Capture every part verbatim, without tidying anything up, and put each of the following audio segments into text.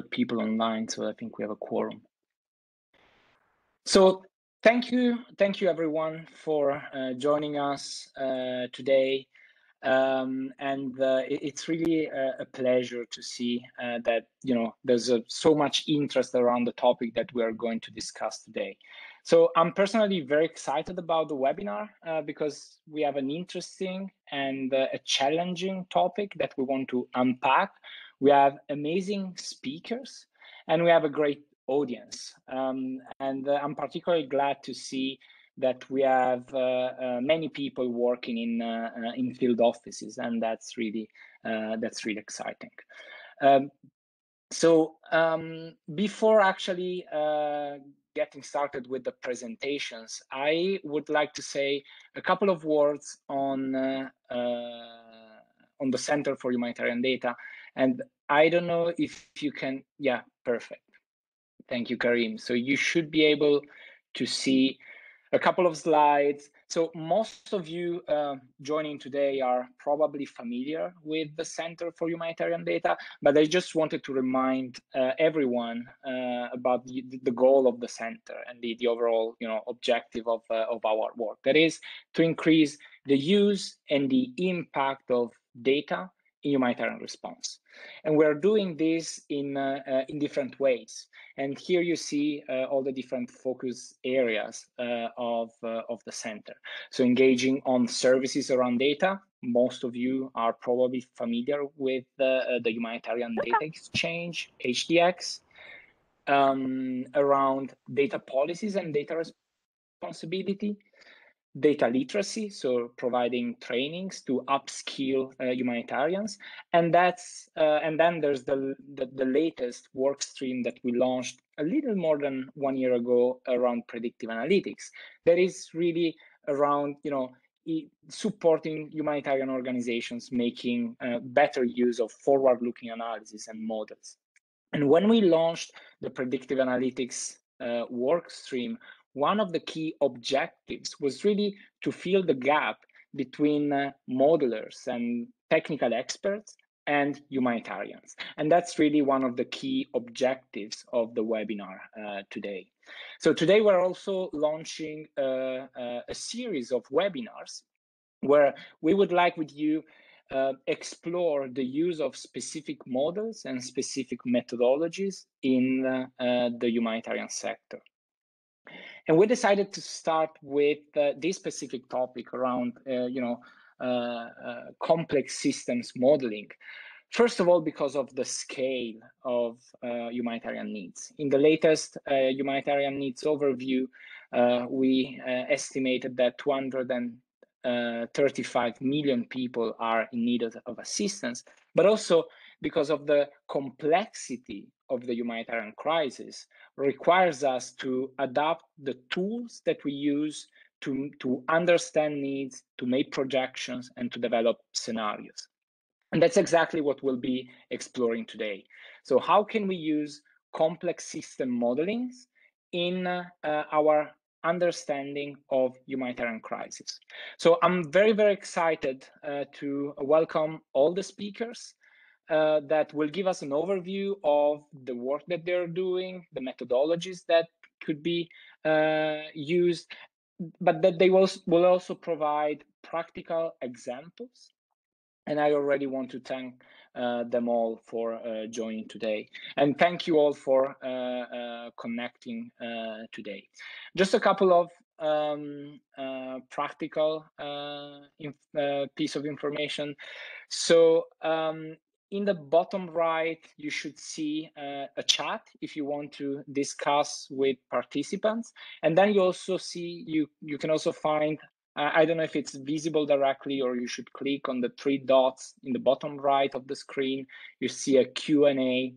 people online, so I think we have a quorum. So thank you, thank you everyone for uh, joining us uh, today. Um, and uh, it, it's really a, a pleasure to see uh, that, you know, there's a, so much interest around the topic that we are going to discuss today. So I'm personally very excited about the webinar uh, because we have an interesting and uh, a challenging topic that we want to unpack. We have amazing speakers and we have a great audience. Um, and uh, I'm particularly glad to see that we have uh, uh, many people working in uh, uh, in field offices, and that's really uh, that's really exciting. Um, so um, before actually uh, getting started with the presentations, I would like to say a couple of words on uh, uh, on the Center for Humanitarian Data. And I don't know if you can. Yeah, perfect. Thank you, Karim. So you should be able to see a couple of slides. So most of you uh, joining today are probably familiar with the Center for Humanitarian Data, but I just wanted to remind uh, everyone uh, about the, the goal of the center and the, the overall, you know, objective of, uh, of our work. That is to increase the use and the impact of data in humanitarian response. And we're doing this in, uh, uh, in different ways. And here you see uh, all the different focus areas uh, of, uh, of the center. So engaging on services around data. Most of you are probably familiar with uh, the Humanitarian Data Exchange, H D X, um, around data policies and data responsibility. Data literacy, so providing trainings to upskill uh, humanitarians, and that's uh, and then there's the, the the latest work stream that we launched a little more than one year ago around predictive analytics. That is really around, you know, supporting humanitarian organizations making uh, better use of forward-looking analysis and models. And when we launched the predictive analytics uh, work stream, one of the key objectives was really to fill the gap between uh, modelers and technical experts and humanitarians. And that's really one of the key objectives of the webinar uh, today. So today we're also launching uh, a series of webinars where we would like with you Uh, explore the use of specific models and specific methodologies in uh, uh, the humanitarian sector. And we decided to start with uh, this specific topic around, uh, you know, uh, uh, complex systems modeling. First of all, because of the scale of uh, humanitarian needs. In the latest uh, humanitarian needs overview, uh, we uh, estimated that two hundred thirty-five million people are in need of, of assistance, but also because of the complexity of the humanitarian crisis requires us to adapt the tools that we use to, to understand needs, to make projections, and to develop scenarios. And that's exactly what we'll be exploring today. So how can we use complex system modeling in uh, uh, our understanding of humanitarian crisis? So I'm very, very excited uh, to welcome all the speakers uh, that will give us an overview of the work that they're doing, the methodologies that could be uh, used, but that they will, will also provide practical examples. And I already want to thank uh, them all for uh, joining today. And thank you all for uh, uh, connecting uh, today. Just a couple of um, uh, practical uh, inf uh, piece of information. So um, in the bottom right, you should see uh, a chat if you want to discuss with participants. And then you also see, you, you can also find, I don't know if it's visible directly or you should click on the three dots in the bottom right of the screen. You see a Q and A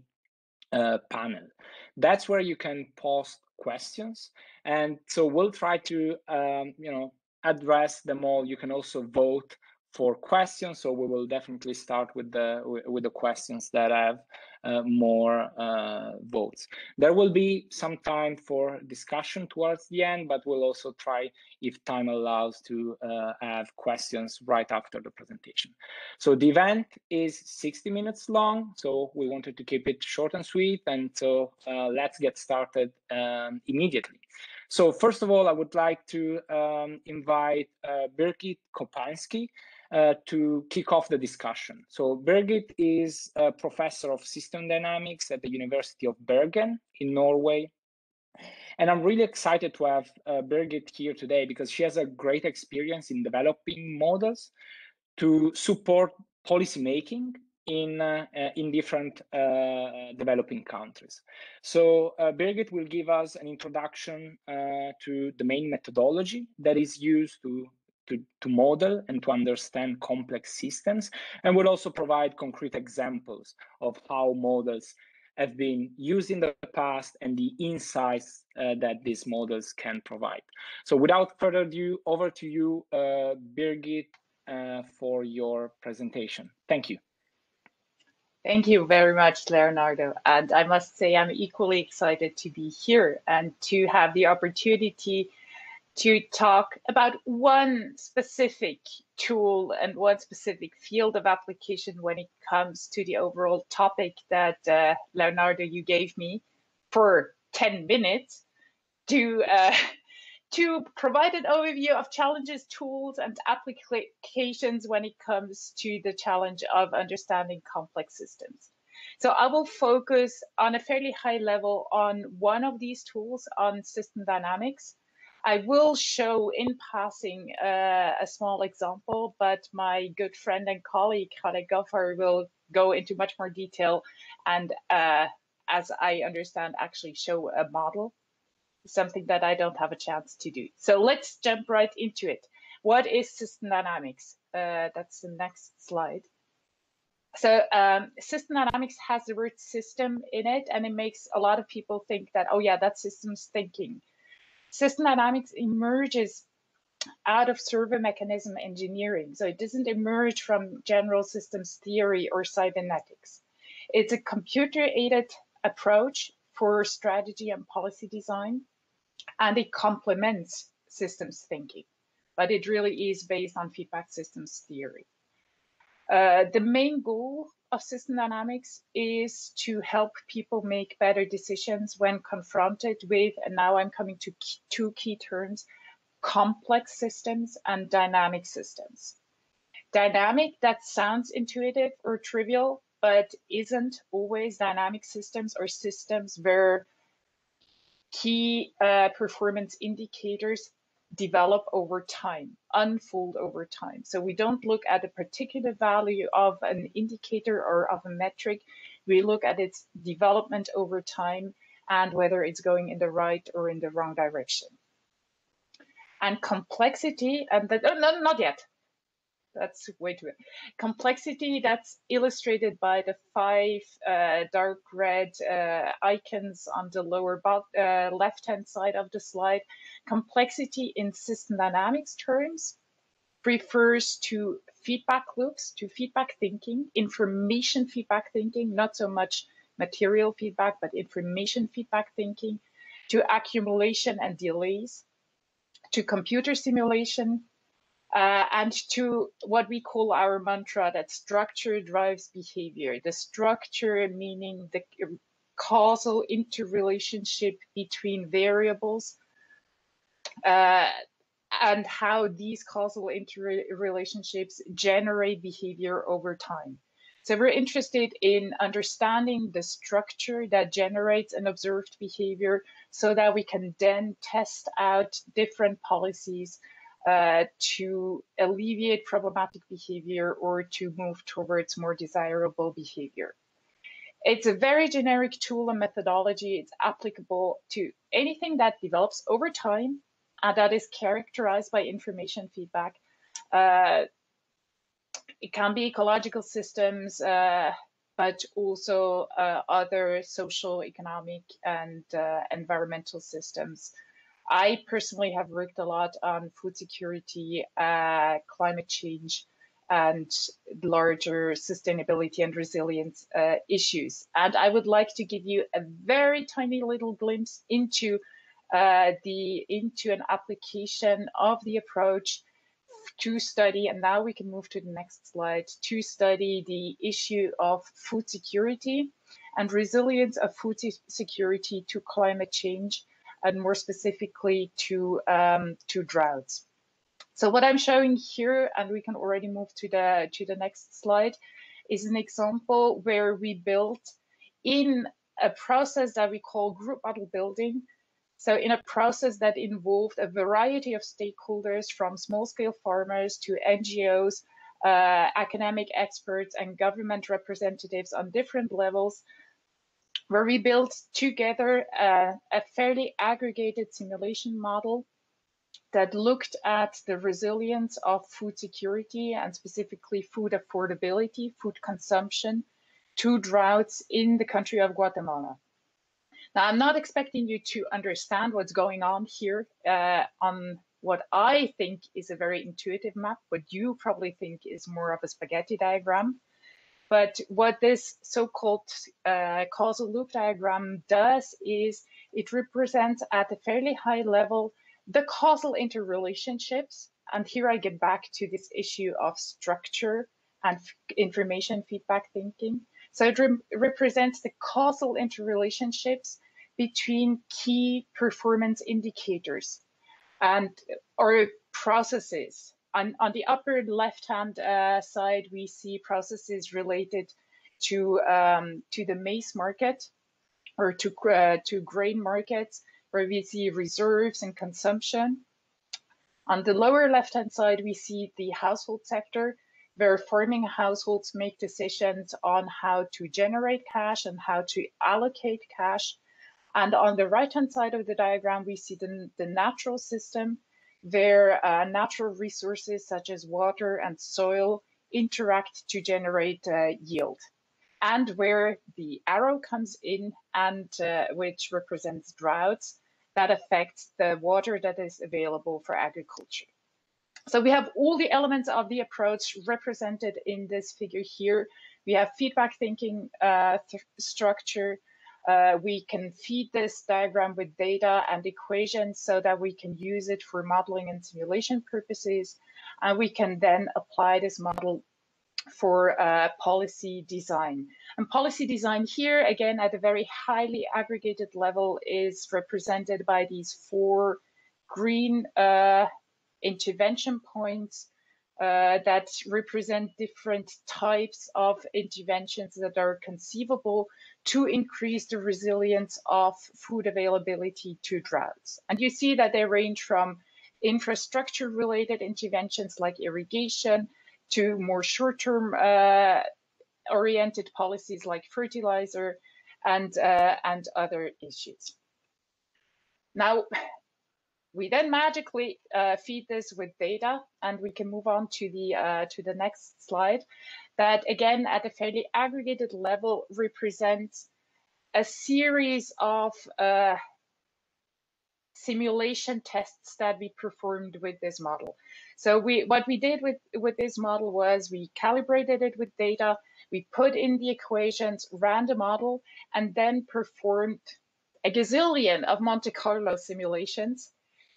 uh, panel. That's where you can post questions. And so we'll try to, um, you know, address them all. You can also vote for questions. So we will definitely start with the, with the questions that I've uh, more uh, votes. There will be some time for discussion towards the end, but we'll also try, if time allows, to uh, have questions right after the presentation. So the event is sixty minutes long, so we wanted to keep it short and sweet, and so uh, let's get started um, immediately. So first of all, I would like to um, invite uh, Birgit Kopainski uh, to kick off the discussion. So Birgit is a professor of system dynamics at the University of Bergen in Norway. And I'm really excited to have uh, Birgit here today because she has a great experience in developing models to support policymaking in uh, in different uh, developing countries. So uh, Birgit will give us an introduction uh, to the main methodology that is used to, to, to model and to understand complex systems, and will also provide concrete examples of how models have been used in the past and the insights uh, that these models can provide. So without further ado, over to you, uh, Birgit, uh, for your presentation. Thank you. Thank you very much, Leonardo. And I must say I'm equally excited to be here and to have the opportunity to talk about one specific tool and one specific field of application when it comes to the overall topic that uh, Leonardo, you gave me for ten minutes to, uh, to provide an overview of challenges, tools, and applications when it comes to the challenge of understanding complex systems. So I will focus on a fairly high level on one of these tools, on system dynamics. I will show in passing uh, a small example, but my good friend and colleague, Khaled Ghaffar, will go into much more detail and, uh, as I understand, actually show a model. Something that I don't have a chance to do. So let's jump right into it. What is system dynamics? Uh, that's the next slide. So um, system dynamics has the word system in it, and it makes a lot of people think that, oh yeah, that's systems thinking. System dynamics emerges out of survey mechanism engineering. So it doesn't emerge from general systems theory or cybernetics. It's a computer-aided approach for strategy and policy design. And it complements systems thinking, but it really is based on feedback systems theory. Uh, the main goal of system dynamics is to help people make better decisions when confronted with, and now I'm coming to key, two key terms, complex systems and dynamic systems. Dynamic, that sounds intuitive or trivial, but isn't always. Dynamic systems or systems where key uh, performance indicators develop over time, unfold over time. So we don't look at a particular value of an indicator or of a metric. We look at its development over time and whether it's going in the right or in the wrong direction. And complexity, and that, oh, no, not yet. That's way too bad. Complexity, that's illustrated by the five uh, dark red uh, icons on the lower uh, left-hand side of the slide. Complexity in system dynamics terms refers to feedback loops, to feedback thinking, information feedback thinking, not so much material feedback, but information feedback thinking, to accumulation and delays, to computer simulation, Uh, and to what we call our mantra that structure drives behavior. The structure meaning the causal interrelationship between variables uh, and how these causal interrelationships generate behavior over time. So we're interested in understanding the structure that generates an observed behavior so that we can then test out different policies Uh, to alleviate problematic behavior or to move towards more desirable behavior. It's a very generic tool and methodology. It's applicable to anything that develops over time and that is characterized by information feedback. Uh, it can be ecological systems, uh, but also uh, other social, economic, and uh, environmental systems. I personally have worked a lot on food security, uh, climate change, and larger sustainability and resilience uh, issues. And I would like to give you a very tiny little glimpse into uh, the into an application of the approach to study, and now we can move to the next slide, to study the issue of food security and resilience of food security to climate change, and more specifically to um, to droughts. So what I'm showing here, and we can already move to the to the next slide, is an example where we built in a process that we call group model building. So in a process that involved a variety of stakeholders, from small-scale farmers to N G Os, uh, academic experts and government representatives on different levels, where we built together uh, a fairly aggregated simulation model that looked at the resilience of food security and specifically food affordability, food consumption to droughts in the country of Guatemala. Now, I'm not expecting you to understand what's going on here uh, on what I think is a very intuitive map, what you probably think is more of a spaghetti diagram. But what this so-called uh, causal loop diagram does is it represents at a fairly high level the causal interrelationships. And here I get back to this issue of structure and information feedback thinking. So it re- represents the causal interrelationships between key performance indicators and or processes. On, on the upper left-hand uh, side, we see processes related to um, to the maize market or to uh, to grain markets, where we see reserves and consumption. On the lower left-hand side, we see the household sector, where farming households make decisions on how to generate cash and how to allocate cash. And on the right-hand side of the diagram, we see the, the natural system, where uh, natural resources such as water and soil interact to generate uh, yield. And where the arrow comes in, and uh, which represents droughts that affect the water that is available for agriculture. So we have all the elements of the approach represented in this figure here. We have feedback thinking uh, th structure. Uh, we can feed this diagram with data and equations so that we can use it for modeling and simulation purposes. And we can then apply this model for uh, policy design. And policy design here, again, at a very highly aggregated level, is represented by these four green uh, intervention points uh, that represent different types of interventions that are conceivable to increase the resilience of food availability to droughts. And you see that they range from infrastructure related interventions like irrigation to more short term uh, oriented policies like fertilizer and, uh, and other issues. Now, we then magically uh, feed this with data, and we can move on to the uh, to the next slide. That again, at a fairly aggregated level, represents a series of uh, simulation tests that we performed with this model. So we what we did with with this model was we calibrated it with data, we put in the equations, ran the model, and then performed a gazillion of Monte Carlo simulations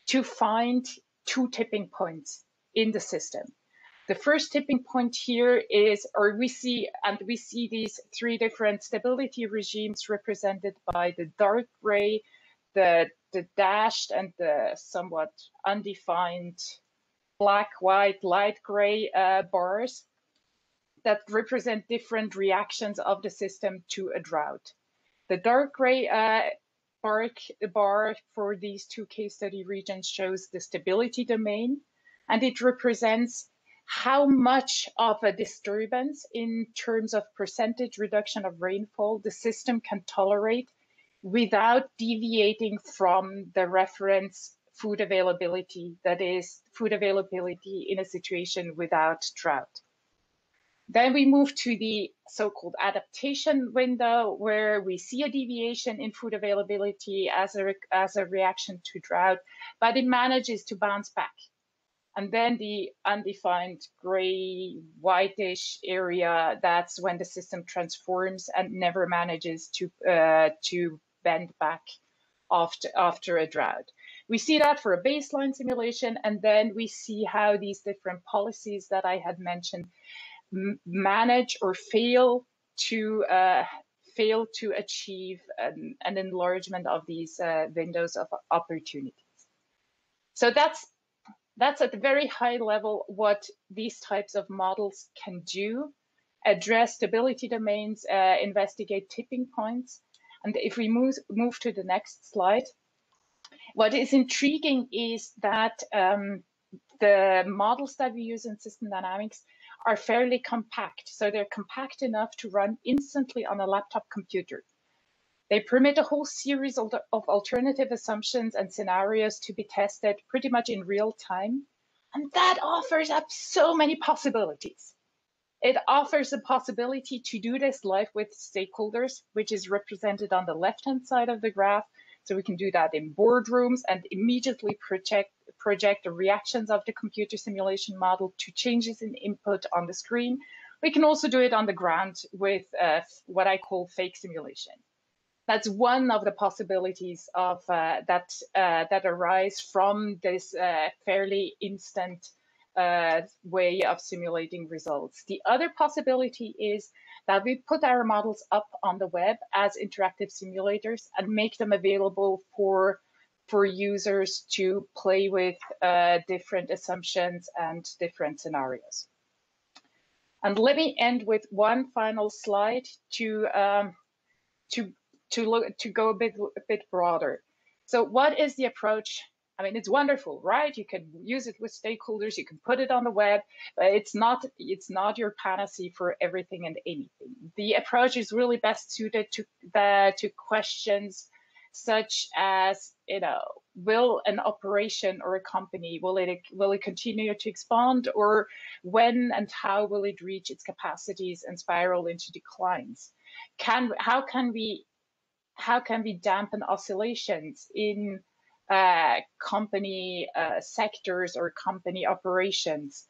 to find two tipping points in the system. The first tipping point here is, or we see, and we see these three different stability regimes represented by the dark gray, the, the dashed and the somewhat undefined black, white, light gray uh, bars that represent different reactions of the system to a drought. The dark gray uh, The bar for these two case study regions shows the stability domain, and it represents how much of a disturbance in terms of percentage reduction of rainfall the system can tolerate without deviating from the reference food availability, that is food availability in a situation without drought. Then we move to the so-called adaptation window, where we see a deviation in food availability as a, as a reaction to drought, but it manages to bounce back. And then the undefined gray, whitish area, that's when the system transforms and never manages to uh, to bend back after, after a drought. We see that for a baseline simulation, and then we see how these different policies that I had mentioned manage or fail to uh, fail to achieve an, an enlargement of these uh, windows of opportunities. So that's That's at a very high level what these types of models can do, address stability domains, uh, investigate tipping points. And if we move, move to the next slide, what is intriguing is that um, the models that we use in system dynamics are fairly compact. So they're compact enough to run instantly on a laptop computer. They permit a whole series of alternative assumptions and scenarios to be tested pretty much in real time. And that offers up so many possibilities. It offers the possibility to do this live with stakeholders, which is represented on the left-hand side of the graph. So we can do that in boardrooms and immediately project, project the reactions of the computer simulation model to changes in input on the screen. We can also do it on the ground with uh, what I call fake simulation. That's one of the possibilities of uh, that uh, that arise from this uh, fairly instant uh, way of simulating results. The other possibility is that we put our models up on the web as interactive simulators and make them available for for users to play with uh, different assumptions and different scenarios. And let me end with one final slide to um, to. To look to go a bit a bit broader. So what is the approach? I mean, it's wonderful, right? You can use it with stakeholders. You can put it on the web. But it's not it's not your panacea for everything and anything. The approach is really best suited to the, to questions such as, you know, will an operation or a company will it will it continue to expand, or when and how will it reach its capacities and spiral into declines? Can how can we How can we dampen oscillations in uh, company uh, sectors or company operations?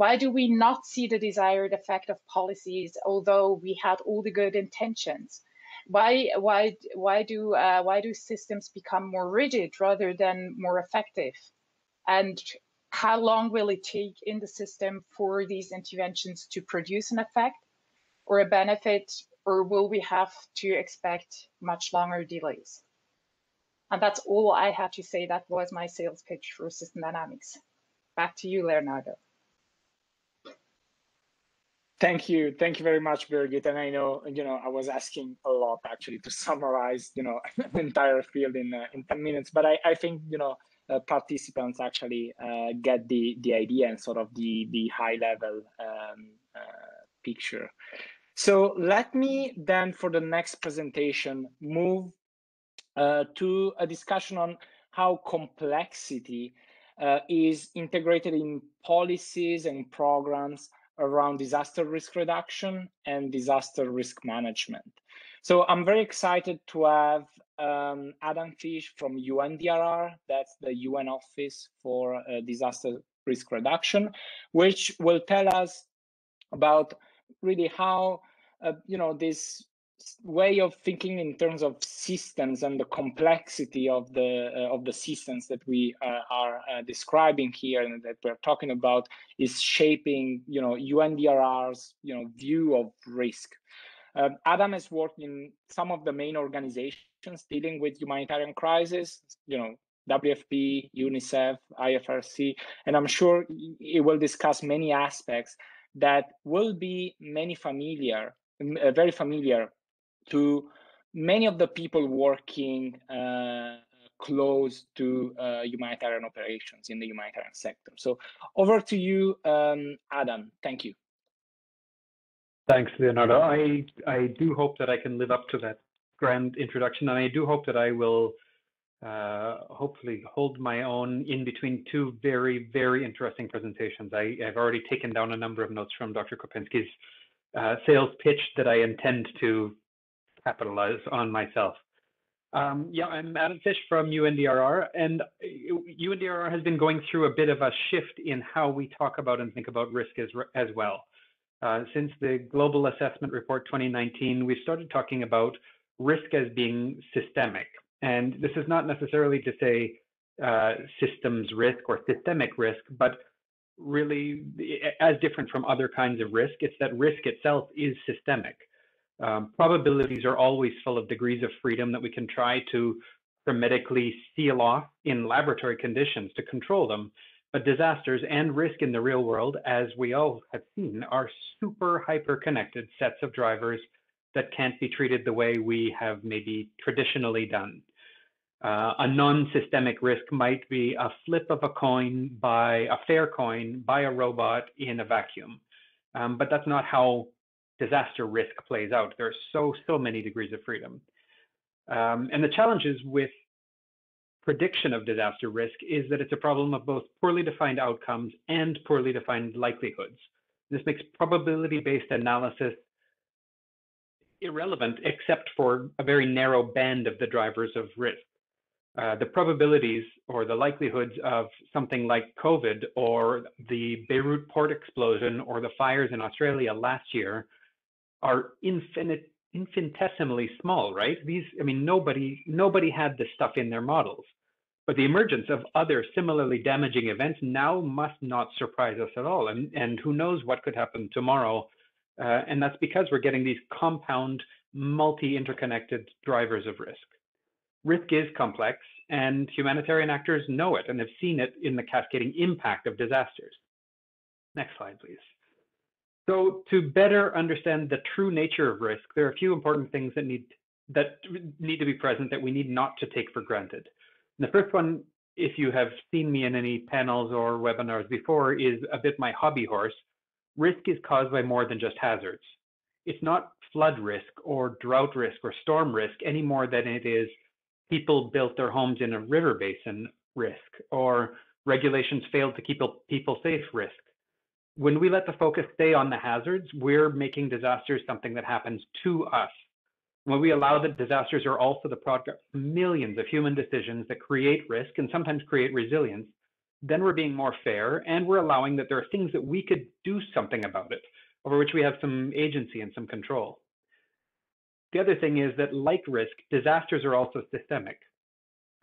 Why do we not see the desired effect of policies, although we had all the good intentions? Why, why, why do, uh, why do systems become more rigid rather than more effective? And how long will it take in the system for these interventions to produce an effect or a benefit? Or will we have to expect much longer delays? And that's all I had to say. That was my sales pitch for system dynamics. Back to you, Leonardo. Thank you. Thank you very much, Birgit. And I know, you know, I was asking a lot actually to summarize, you know, the entire field in, uh, in ten minutes, but I, I think, you know, Uh, participants actually uh, get the the idea and sort of the the high level um, uh, picture. So let me then for the next presentation move uh, to a discussion on how complexity uh, is integrated in policies and programs around disaster risk reduction and disaster risk management. So I'm very excited to have um, Adam Fish from U N D R R, that's the U N Office for uh, Disaster Risk Reduction, which will tell us about really how, uh, you know, this way of thinking in terms of systems and the complexity of the uh, of the systems that we uh, are uh, describing here and that we're talking about is shaping, you know, U N D R R's, you know, view of risk. Uh, Adam has worked in some of the main organizations dealing with humanitarian crisis, you know, W F P, UNICEF, I F R C, and I'm sure he will discuss many aspects that will be many familiar, uh, very familiar to many of the people working uh, close to uh, humanitarian operations in the humanitarian sector. So over to you, um, Adam. Thank you. Thanks, Leonardo. I, I do hope that I can live up to that grand introduction, and I do hope that I will uh, hopefully hold my own in between two very, very interesting presentations. I, I've already taken down a number of notes from Doctor Kopainski's uh, sales pitch that I intend to capitalize on myself. Um, yeah, I'm Adam Fish from U N D R R, and U N D R R has been going through a bit of a shift in how we talk about and think about risk as, as well. Uh, since the Global Assessment Report twenty nineteen, we started talking about risk as being systemic. And this is not necessarily to say uh, systems risk or systemic risk, but really as different from other kinds of risk, it's that risk itself is systemic. Um, probabilities are always full of degrees of freedom that we can try to hermetically seal off in laboratory conditions to control them. But disasters and risk in the real world, as we all have seen, are super hyper-connected sets of drivers that can't be treated the way we have maybe traditionally done. Uh, a non-systemic risk might be a flip of a coin by a fair coin by a robot in a vacuum. Um, but that's not how disaster risk plays out. There are so, so many degrees of freedom. Um, and the challenges with prediction of disaster risk is that it's a problem of both poorly defined outcomes and poorly defined likelihoods. This makes probability-based analysis irrelevant except for a very narrow band of the drivers of risk. Uh, the probabilities or the likelihoods of something like COVID or the Beirut port explosion or the fires in Australia last year are infinite, infinitesimally small, right? These, I mean, nobody, nobody had this stuff in their models. But the emergence of other similarly damaging events now must not surprise us at all. And, and who knows what could happen tomorrow. Uh, and that's because we're getting these compound, multi-interconnected drivers of risk. Risk is complex, and humanitarian actors know it and have seen it in the cascading impact of disasters. Next slide, please. So to better understand the true nature of risk, there are a few important things that need, that need to be present that we need not to take for granted. And the first one, if you have seen me in any panels or webinars before, is a bit my hobby horse. Risk is caused by more than just hazards. It's not flood risk or drought risk or storm risk any more than it is people built their homes in a river basin risk or regulations failed to keep people safe risk. When we let the focus stay on the hazards, we're making disasters something that happens to us. When we allow that disasters are also the product of millions of human decisions that create risk and sometimes create resilience, then we're being more fair and we're allowing that there are things that we could do something about it, over which we have some agency and some control. The other thing is that, like risk, disasters are also systemic.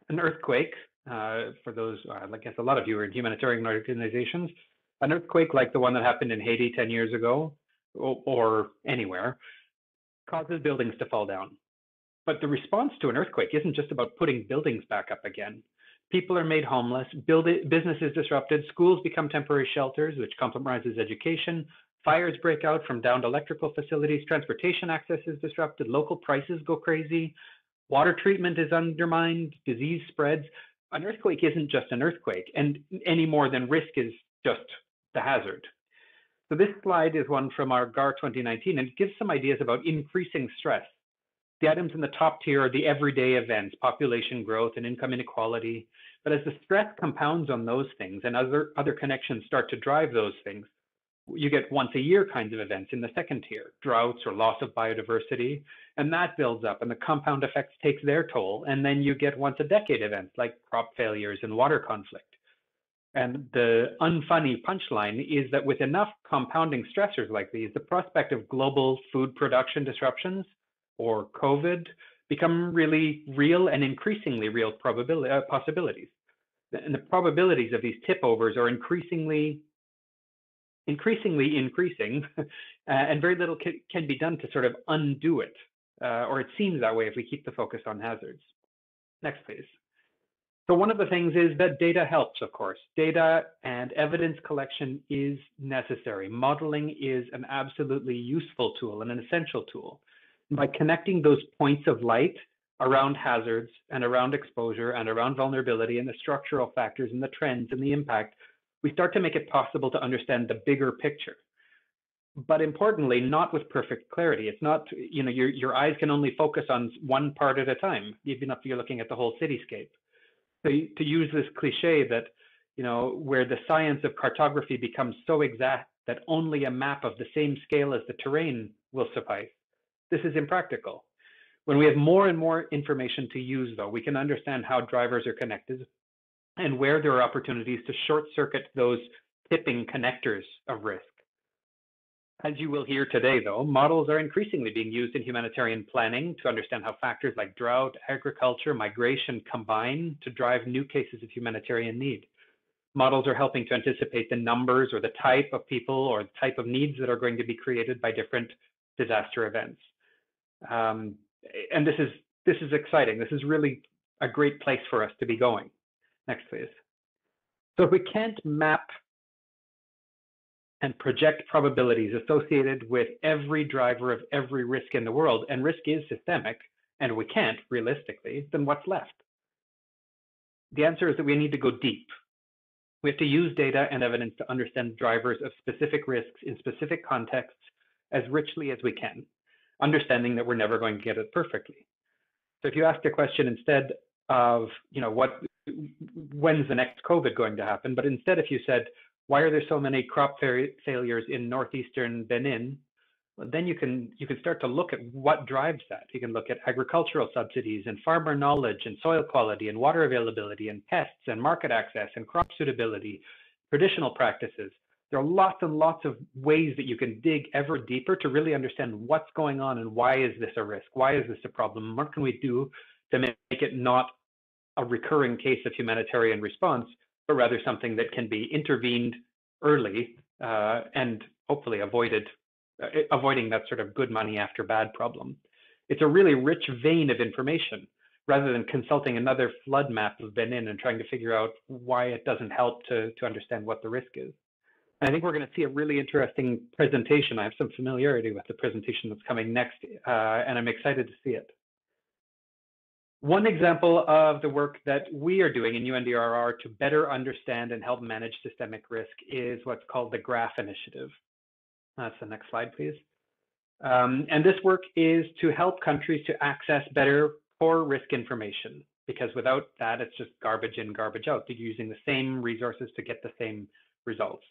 An earthquake, uh, for those, uh, I guess a lot of you are in humanitarian organizations, an earthquake like the one that happened in Haiti ten years ago, or, or anywhere, causes buildings to fall down. But the response to an earthquake isn't just about putting buildings back up again. People are made homeless, build it, business is disrupted, schools become temporary shelters, which compromises education, fires break out from downed electrical facilities, transportation access is disrupted, local prices go crazy, water treatment is undermined, disease spreads. An earthquake isn't just an earthquake, and any more than risk is just the hazard. So this slide is one from our G A R twenty nineteen, and it gives some ideas about increasing stress. The items in the top tier are the everyday events, population growth and income inequality. But as the stress compounds on those things and other, other connections start to drive those things, you get once a year kinds of events in the second tier, droughts or loss of biodiversity, and that builds up and the compound effects takes their toll. And then you get once a decade events like crop failures and water conflict. And the unfunny punchline is that with enough compounding stressors like these, the prospect of global food production disruptions or COVID become really real and increasingly real probability, uh, possibilities. And the probabilities of these tip overs are increasingly, increasingly increasing, uh, and very little can, can be done to sort of undo it, uh, or it seems that way if we keep the focus on hazards. Next, please. So one of the things is that data helps, of course. Data and evidence collection is necessary. Modeling is an absolutely useful tool and an essential tool. By connecting those points of light around hazards and around exposure and around vulnerability and the structural factors and the trends and the impact, we start to make it possible to understand the bigger picture. But importantly, not with perfect clarity. It's not, you know, your, your eyes can only focus on one part at a time, even if you're looking at the whole cityscape. So to use this cliche that, you know, where the science of cartography becomes so exact that only a map of the same scale as the terrain will suffice, this is impractical. When we have more and more information to use, though, we can understand how drivers are connected and where there are opportunities to short circuit those tipping connectors of risk. As you will hear today, though, models are increasingly being used in humanitarian planning to understand how factors like drought, agriculture, migration combine to drive new cases of humanitarian need. Models are helping to anticipate the numbers or the type of people or the type of needs that are going to be created by different disaster events. Um, and this is, this is exciting. This is really a great place for us to be going. Next, please. So if we can't map and project probabilities associated with every driver of every risk in the world, and risk is systemic, and we can't realistically, then what's left? The answer is that we need to go deep. We have to use data and evidence to understand drivers of specific risks in specific contexts as richly as we can, understanding that we're never going to get it perfectly. So if you ask the question instead of, you know, what, when's the next COVID going to happen? But instead, if you said, why are there so many crop failures in northeastern Benin? Well, then you can you can start to look at what drives that. You can look at agricultural subsidies and farmer knowledge and soil quality and water availability and pests and market access and crop suitability, traditional practices. There are lots and lots of ways that you can dig ever deeper to really understand what's going on and why is this a risk? Why is this a problem? What can we do to make it not a recurring case of humanitarian response, but rather something that can be intervened early uh, and hopefully avoided, uh, avoiding that sort of good money after bad problem. It's a really rich vein of information rather than consulting another flood map of Benin and trying to figure out why it doesn't help to, to understand what the risk is. And I think we're going to see a really interesting presentation. I have some familiarity with the presentation that's coming next, uh, and I'm excited to see it. One example of the work that we are doing in U N D R R to better understand and help manage systemic risk is what's called the GRAPH initiative. That's the next slide, please. Um, and this work is to help countries to access better core risk information, because without that, it's just garbage in, garbage out. They're using the same resources to get the same results.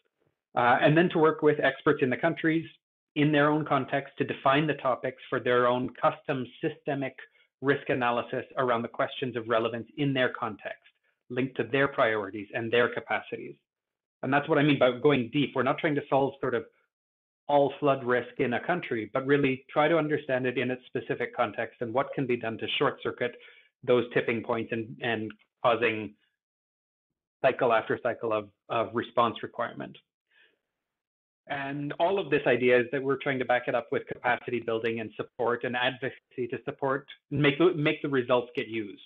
Uh, and then to work with experts in the countries in their own context to define the topics for their own custom systemic risk analysis around the questions of relevance in their context, linked to their priorities and their capacities. And that's what I mean by going deep. We're not trying to solve sort of all flood risk in a country, but really try to understand it in its specific context and what can be done to short circuit those tipping points and, and causing cycle after cycle of, of response requirement. And all of this idea is that we're trying to back it up with capacity building and support and advocacy to support, make, make the results get used.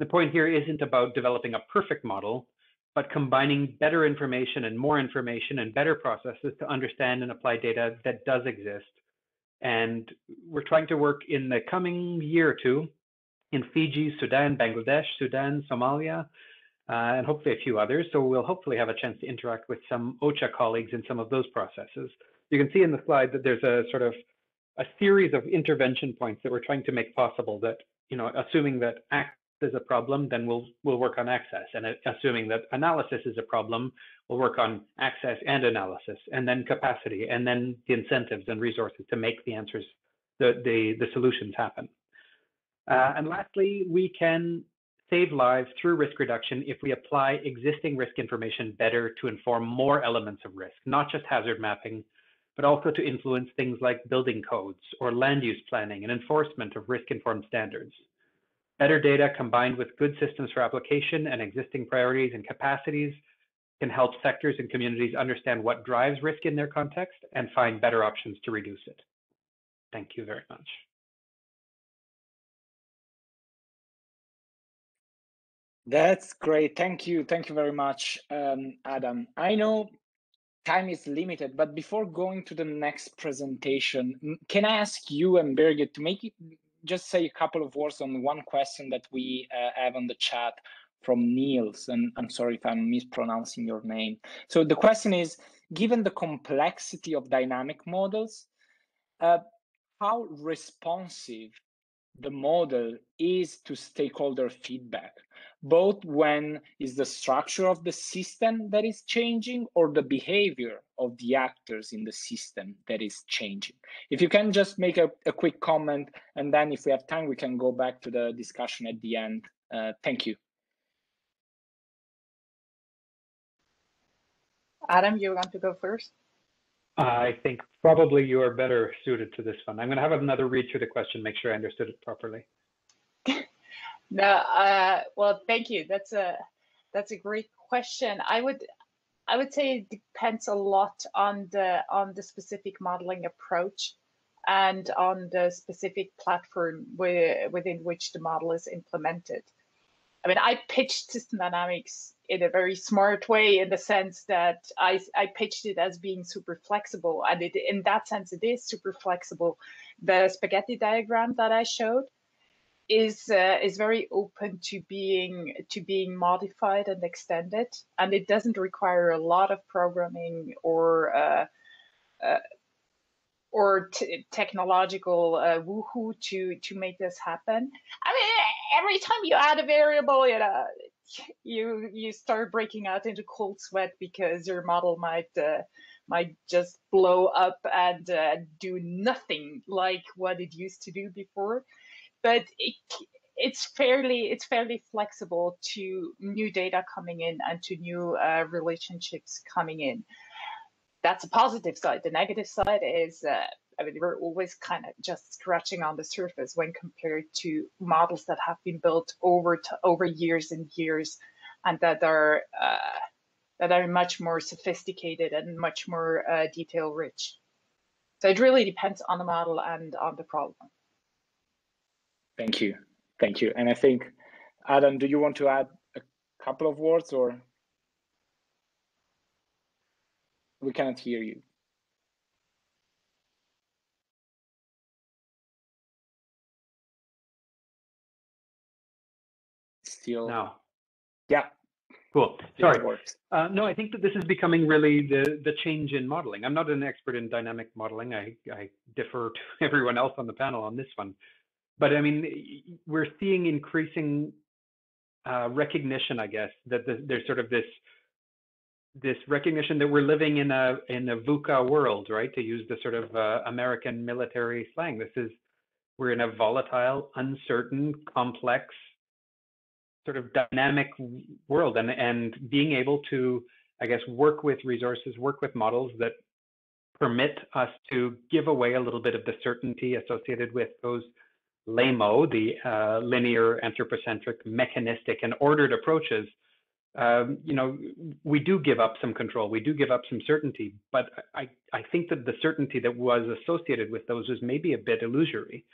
The point here isn't about developing a perfect model, but combining better information and more information and better processes to understand and apply data that does exist. And we're trying to work in the coming year or two in Fiji, Sudan, Bangladesh, Sudan, Somalia, Uh, and hopefully a few others. So we'll hopefully have a chance to interact with some OCHA colleagues in some of those processes. You can see in the slide that there's a sort of a series of intervention points that we're trying to make possible that, you know, assuming that access is a problem, then we'll, we'll work on access. And assuming that analysis is a problem, we'll work on access and analysis, and then capacity, and then the incentives and resources to make the answers, the, the, the solutions happen. Uh, and lastly, we can save lives through risk reduction if we apply existing risk information better to inform more elements of risk, not just hazard mapping, but also to influence things like building codes or land use planning and enforcement of risk-informed standards. Better data combined with good systems for application and existing priorities and capacities can help sectors and communities understand what drives risk in their context and find better options to reduce it. Thank you very much. That's great. Thank you. Thank you very much, um, Adam. I know time is limited, but before going to the next presentation, can I ask you and Birgit to make it, just say a couple of words on one question that we uh, have on the chat from Niels, and I'm sorry if I'm mispronouncing your name. So the question is, given the complexity of dynamic models, uh, how responsive the model is to stakeholder feedback? both when it's the structure of the system that is changing or the behavior of the actors in the system that is changing. If you can just make a, a quick comment, and then if we have time, we can go back to the discussion at the end. Uh, thank you. Adam, you want to go first? Uh, I think probably you are better suited to this one. I'm going to have another read through the question, make sure I understood it properly. No, uh, well, thank you. That's a that's a great question. I would I would say it depends a lot on the on the specific modeling approach and on the specific platform where, within which the model is implemented. I mean, I pitched system dynamics in a very smart way, in the sense that I, I pitched it as being super flexible, and it, in that sense, it is super flexible. The spaghetti diagram that I showed is uh, is very open to being to being modified and extended, and it doesn't require a lot of programming or uh, uh, or t technological uh, woohoo to to make this happen. I mean, every time you add a variable, you know, you you start breaking out into cold sweat because your model might uh, might just blow up and uh, do nothing like what it used to do before. But it, it's fairly it's fairly flexible to new data coming in and to new uh, relationships coming in. That's a positive side. The negative side is, uh, I mean, we're always kind of just scratching on the surface when compared to models that have been built over to, over years and years, and that are uh, that are much more sophisticated and much more uh, detail rich. So it really depends on the model and on the problem. Thank you, thank you. And I think, Adam, do you want to add a couple of words, or? We cannot hear you. Still no. Yeah. Cool. Sorry. Uh, no, I think that this is becoming really the the change in modeling. I'm not an expert in dynamic modeling. I I differ to everyone else on the panel on this one, but I mean, we're seeing increasing uh, recognition, I guess, that the, there's sort of this. This recognition that we're living in a in a VUCA world, right? To use the sort of uh, American military slang, this is we're in a volatile, uncertain, complex, sort of dynamic world, and and being able to, I guess, work with resources, work with models that permit us to give away a little bit of the certainty associated with those LAMO, the uh, linear, anthropocentric, mechanistic, and ordered approaches. Um, you know, we do give up some control, we do give up some certainty, but I, I think that the certainty that was associated with those was maybe a bit illusory.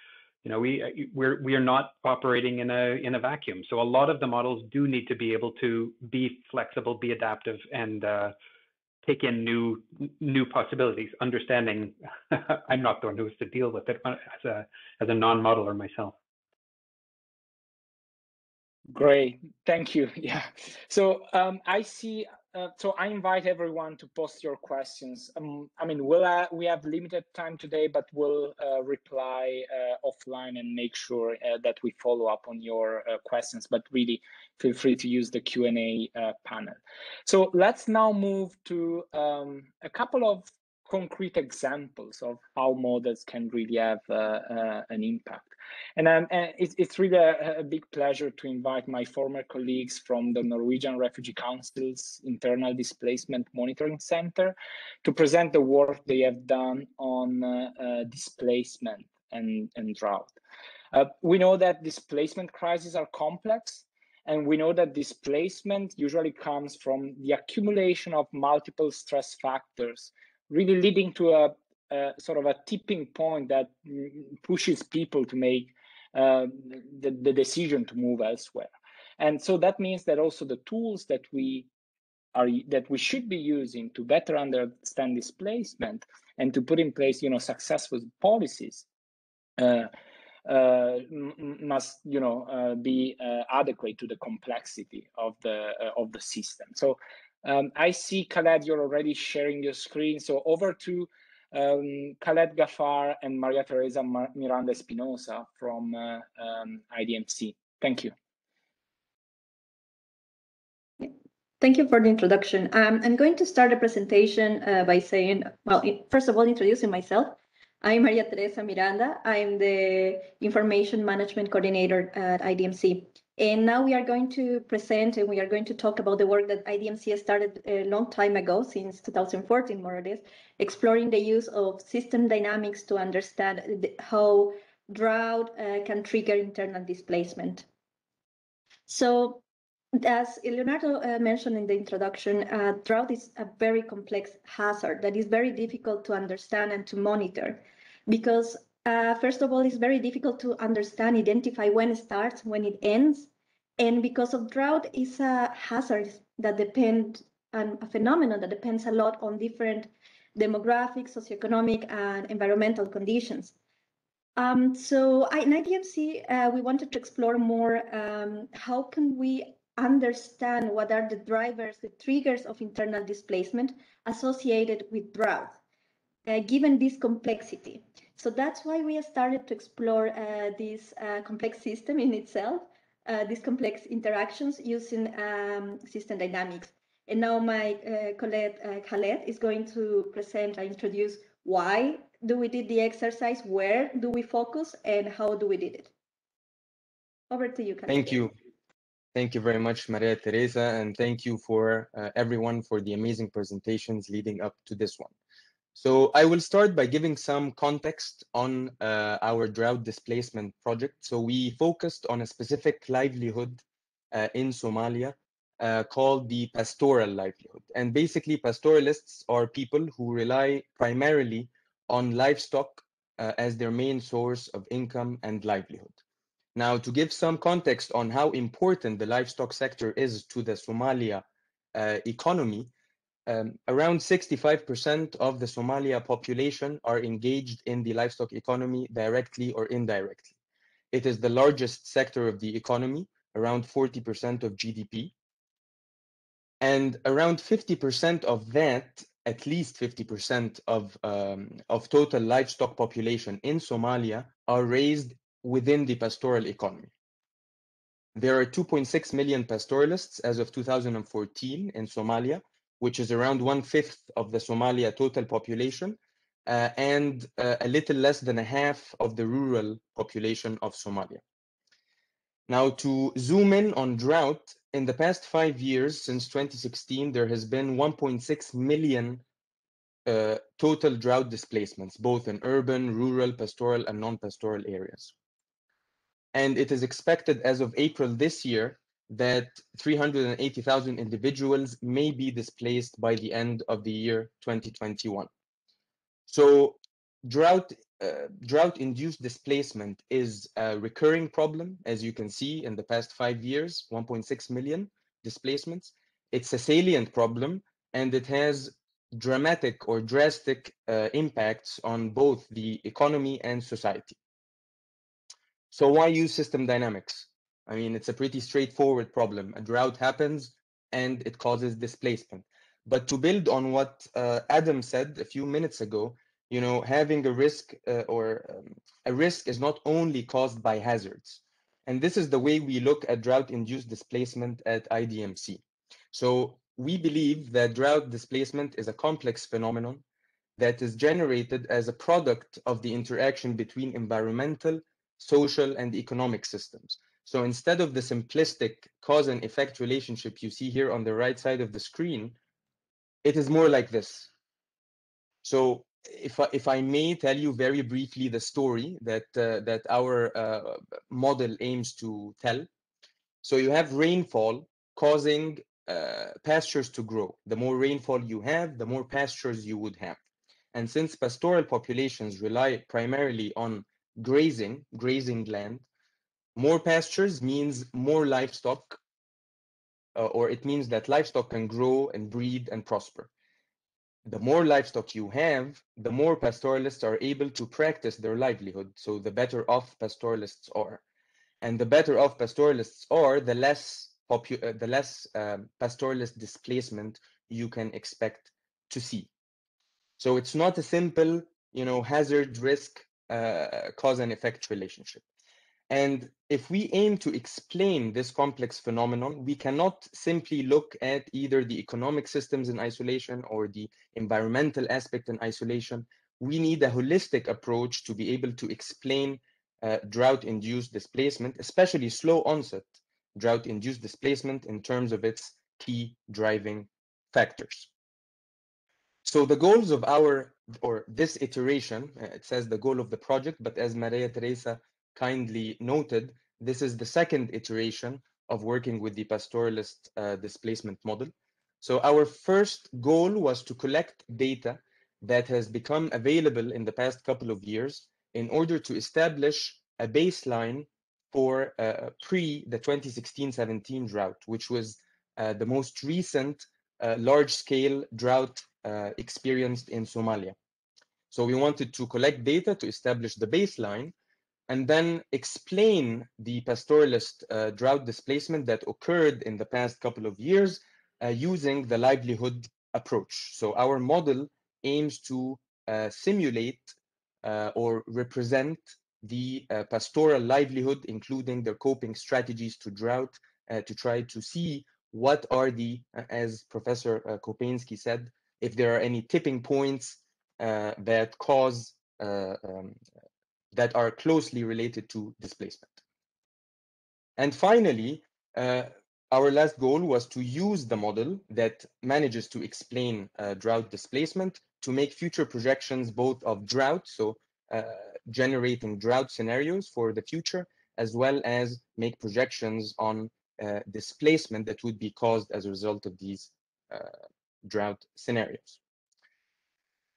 You know, we we're we are not operating in a in a vacuum. So a lot of the models do need to be able to be flexible, be adaptive, and uh, take in new new possibilities. Understanding, I'm not the one who has to deal with it as a as a non-modeler myself. Great, thank you. Yeah, so um, I see, uh, so I invite everyone to post your questions. Um, I mean, we'll, uh, we have limited time today, but we'll uh, reply uh, offline and make sure uh, that we follow up on your uh, questions, but really feel free to use the Q and A uh, panel. So let's now move to um, a couple of concrete examples of how models can really have uh, uh, an impact. And um, it's, it's really a, a big pleasure to invite my former colleagues from the Norwegian Refugee Council's Internal Displacement Monitoring Center to present the work they have done on uh, uh, displacement and, and drought. Uh, we know that displacement crises are complex, and we know that displacement usually comes from the accumulation of multiple stress factors, really leading to a, a sort of a tipping point that pushes people to make uh, the, the decision to move elsewhere. And so that means that also the tools that we are that we should be using to better understand displacement and to put in place, you know, successful policies uh, uh, must, you know, uh, be uh, adequate to the complexity of the uh, of the system. So. Um, I see, Khaled, you're already sharing your screen. So over to um, Khaled Ghaffar and Maria Teresa Miranda Espinosa from uh, um, I D M C. Thank you. Thank you for the introduction. Um, I'm going to start the presentation uh, by saying, well, first of all, introducing myself. I'm Maria Teresa Miranda. I'm the Information Management Coordinator at I D M C. And now we are going to present and we are going to talk about the work that I D M C started a long time ago, since two thousand fourteen, more or less, exploring the use of system dynamics to understand how drought uh, can trigger internal displacement. So, as Leonardo uh, mentioned in the introduction, uh, drought is a very complex hazard that is very difficult to understand and to monitor, because uh, first of all, it's very difficult to understand, identify when it starts, when it ends, and because of drought is a hazard that depends on a phenomenon that depends a lot on different demographic, socioeconomic, and environmental conditions. Um, so in I D M C, uh, we wanted to explore more um, how can we understand what are the drivers, the triggers of internal displacement associated with drought, uh, given this complexity. So that's why we started to explore uh, this uh, complex system in itself, uh, these complex interactions using um, system dynamics. And now my uh, colleague uh, Khaled is going to present and introduce why do we did the exercise, where do we focus, and how do we did it. Over to you, Khaled. Thank you. Thank you very much, Maria Teresa, and thank you for uh, everyone for the amazing presentations leading up to this one. So I will start by giving some context on uh, our drought displacement project. So we focused on a specific livelihood uh, in Somalia uh, called the pastoral livelihood. And basically, pastoralists are people who rely primarily on livestock uh, as their main source of income and livelihood. Now, to give some context on how important the livestock sector is to the Somalia uh, economy, um, around sixty-five percent of the Somalia population are engaged in the livestock economy directly or indirectly. It is the largest sector of the economy, around forty percent of G D P. And around fifty percent of that, at least fifty percent of, um, of total livestock population in Somalia are raised within the pastoral economy. There are two point six million pastoralists as of two thousand fourteen in Somalia, which is around one-fifth of the Somalia total population, uh, and uh, a little less than a half of the rural population of Somalia. Now, to zoom in on drought, in the past five years, since twenty sixteen, there has been one point six million uh, total drought displacements, both in urban, rural, pastoral, and non-pastoral areas. And it is expected as of April this year that three hundred eighty thousand individuals may be displaced by the end of the year twenty twenty-one. So drought, uh, drought-induced displacement is a recurring problem, as you can see in the past five years, one point six million displacements. It's a salient problem, and it has dramatic or drastic uh, impacts on both the economy and society. So why use system dynamics? I mean, it's a pretty straightforward problem. A drought happens and it causes displacement. But to build on what uh, Adam said a few minutes ago, you know, having a risk uh, or um, a risk is not only caused by hazards. And this is the way we look at drought-induced displacement at I D M C. So we believe that drought displacement is a complex phenomenon that is generated as a product of the interaction between environmental, social and economic systems. So instead of the simplistic cause and effect relationship you see here on the right side of the screen, it is more like this. So if I, if I may tell you very briefly the story that, uh, that our uh, model aims to tell. So you have rainfall causing uh, pastures to grow. The more rainfall you have, the more pastures you would have. And since pastoral populations rely primarily on grazing, grazing land, more pastures means more livestock, uh, or it means that livestock can grow and breed and prosper. The more livestock you have, the more pastoralists are able to practice their livelihood. So the better off pastoralists are. And the better off pastoralists are, the less, popu uh, the less uh, pastoralist displacement you can expect to see. So it's not a simple, you know, hazard risk Uh, cause and effect relationship. And if we aim to explain this complex phenomenon, we cannot simply look at either the economic systems in isolation or the environmental aspect in isolation. We need a holistic approach to be able to explain uh, drought-induced displacement, especially slow onset drought-induced displacement, in terms of its key driving factors. So the goals of our, or this iteration, uh, it says the goal of the project, but as Maria Teresa kindly noted, this is the second iteration of working with the pastoralist uh, displacement model. So our first goal was to collect data that has become available in the past couple of years in order to establish a baseline for uh, pre the twenty sixteen seventeen drought, which was uh, the most recent uh, large-scale drought uh, experienced in Somalia. So we wanted to collect data to establish the baseline and then explain the pastoralist uh, drought displacement that occurred in the past couple of years uh, using the livelihood approach. So our model aims to uh, simulate uh, or represent the uh, pastoral livelihood, including their coping strategies to drought, uh, to try to see what are the, uh, as Professor uh, Kopainski said, if there are any tipping points uh, that cause uh, um, that are closely related to displacement. And finally, uh, our last goal was to use the model that manages to explain uh, drought displacement to make future projections, both of drought, so uh, generating drought scenarios for the future, as well as make projections on uh, displacement that would be caused as a result of these uh, drought scenarios.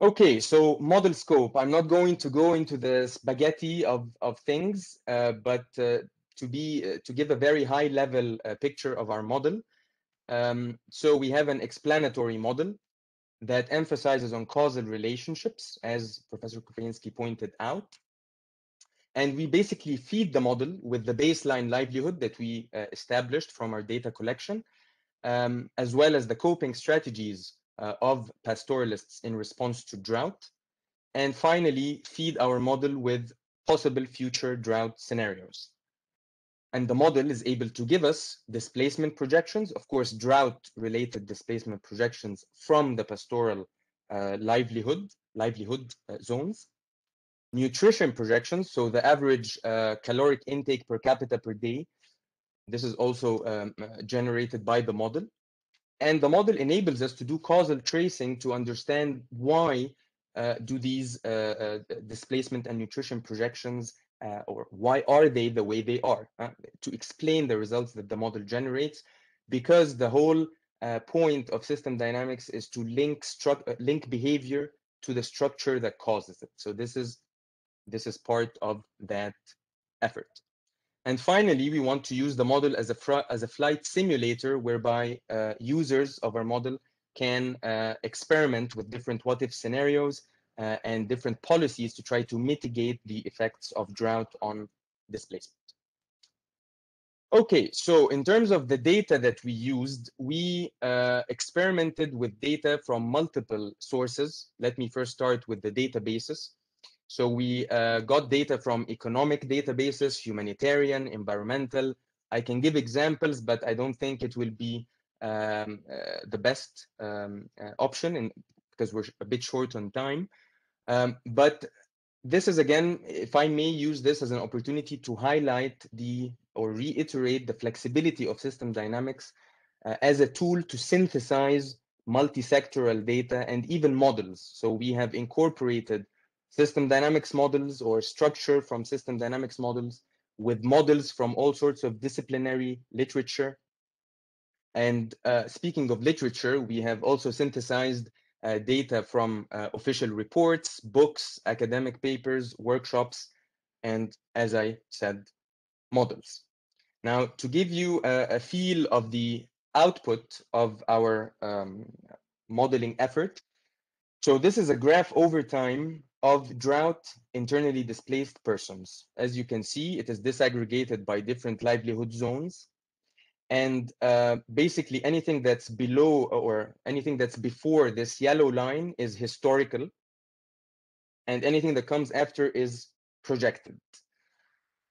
Okay, so model scope. I'm not going to go into the spaghetti of, of things, uh, but uh, to, be, uh, to give a very high level uh, picture of our model. Um, so we have an explanatory model that emphasizes on causal relationships, as Professor Kopainski pointed out. And we basically feed the model with the baseline livelihood that we uh, established from our data collection, um, as well as the coping strategies Uh, of pastoralists in response to drought, and finally feed our model with possible future drought scenarios. And the model is able to give us displacement projections, of course, drought-related displacement projections from the pastoral uh, livelihood, livelihood uh, zones, nutrition projections, so the average uh, caloric intake per capita per day. This is also um, generated by the model. And the model enables us to do causal tracing to understand why uh, do these uh, uh, displacement and nutrition projections, uh, or why are they the way they are, uh, to explain the results that the model generates, because the whole uh, point of system dynamics is to link, link behavior to the structure that causes it. So this is, this is part of that effort. And finally, we want to use the model as a, as a flight simulator, whereby uh, users of our model can uh, experiment with different what-if scenarios uh, and different policies to try to mitigate the effects of drought on displacement. Okay, so in terms of the data that we used, we uh, experimented with data from multiple sources. Let me first start with the databases. So we uh, got data from economic databases, humanitarian, environmental. I can give examples, but I don't think it will be um, uh, the best um, uh, option, in, because we're a bit short on time. Um, but this is, again, if I may use this as an opportunity to highlight the, or reiterate the flexibility of system dynamics uh, as a tool to synthesize multi-sectoral data and even models. So we have incorporated system dynamics models or structure from system dynamics models with models from all sorts of disciplinary literature. And uh, speaking of literature, we have also synthesized uh, data from uh, official reports, books, academic papers, workshops, and, as I said, models. Now, to give you a, a feel of the output of our um, modeling effort, so this is a graph over time of drought internally displaced persons. As you can see, it is disaggregated by different livelihood zones. And uh, basically anything that's below or anything that's before this yellow line is historical. And anything that comes after is projected.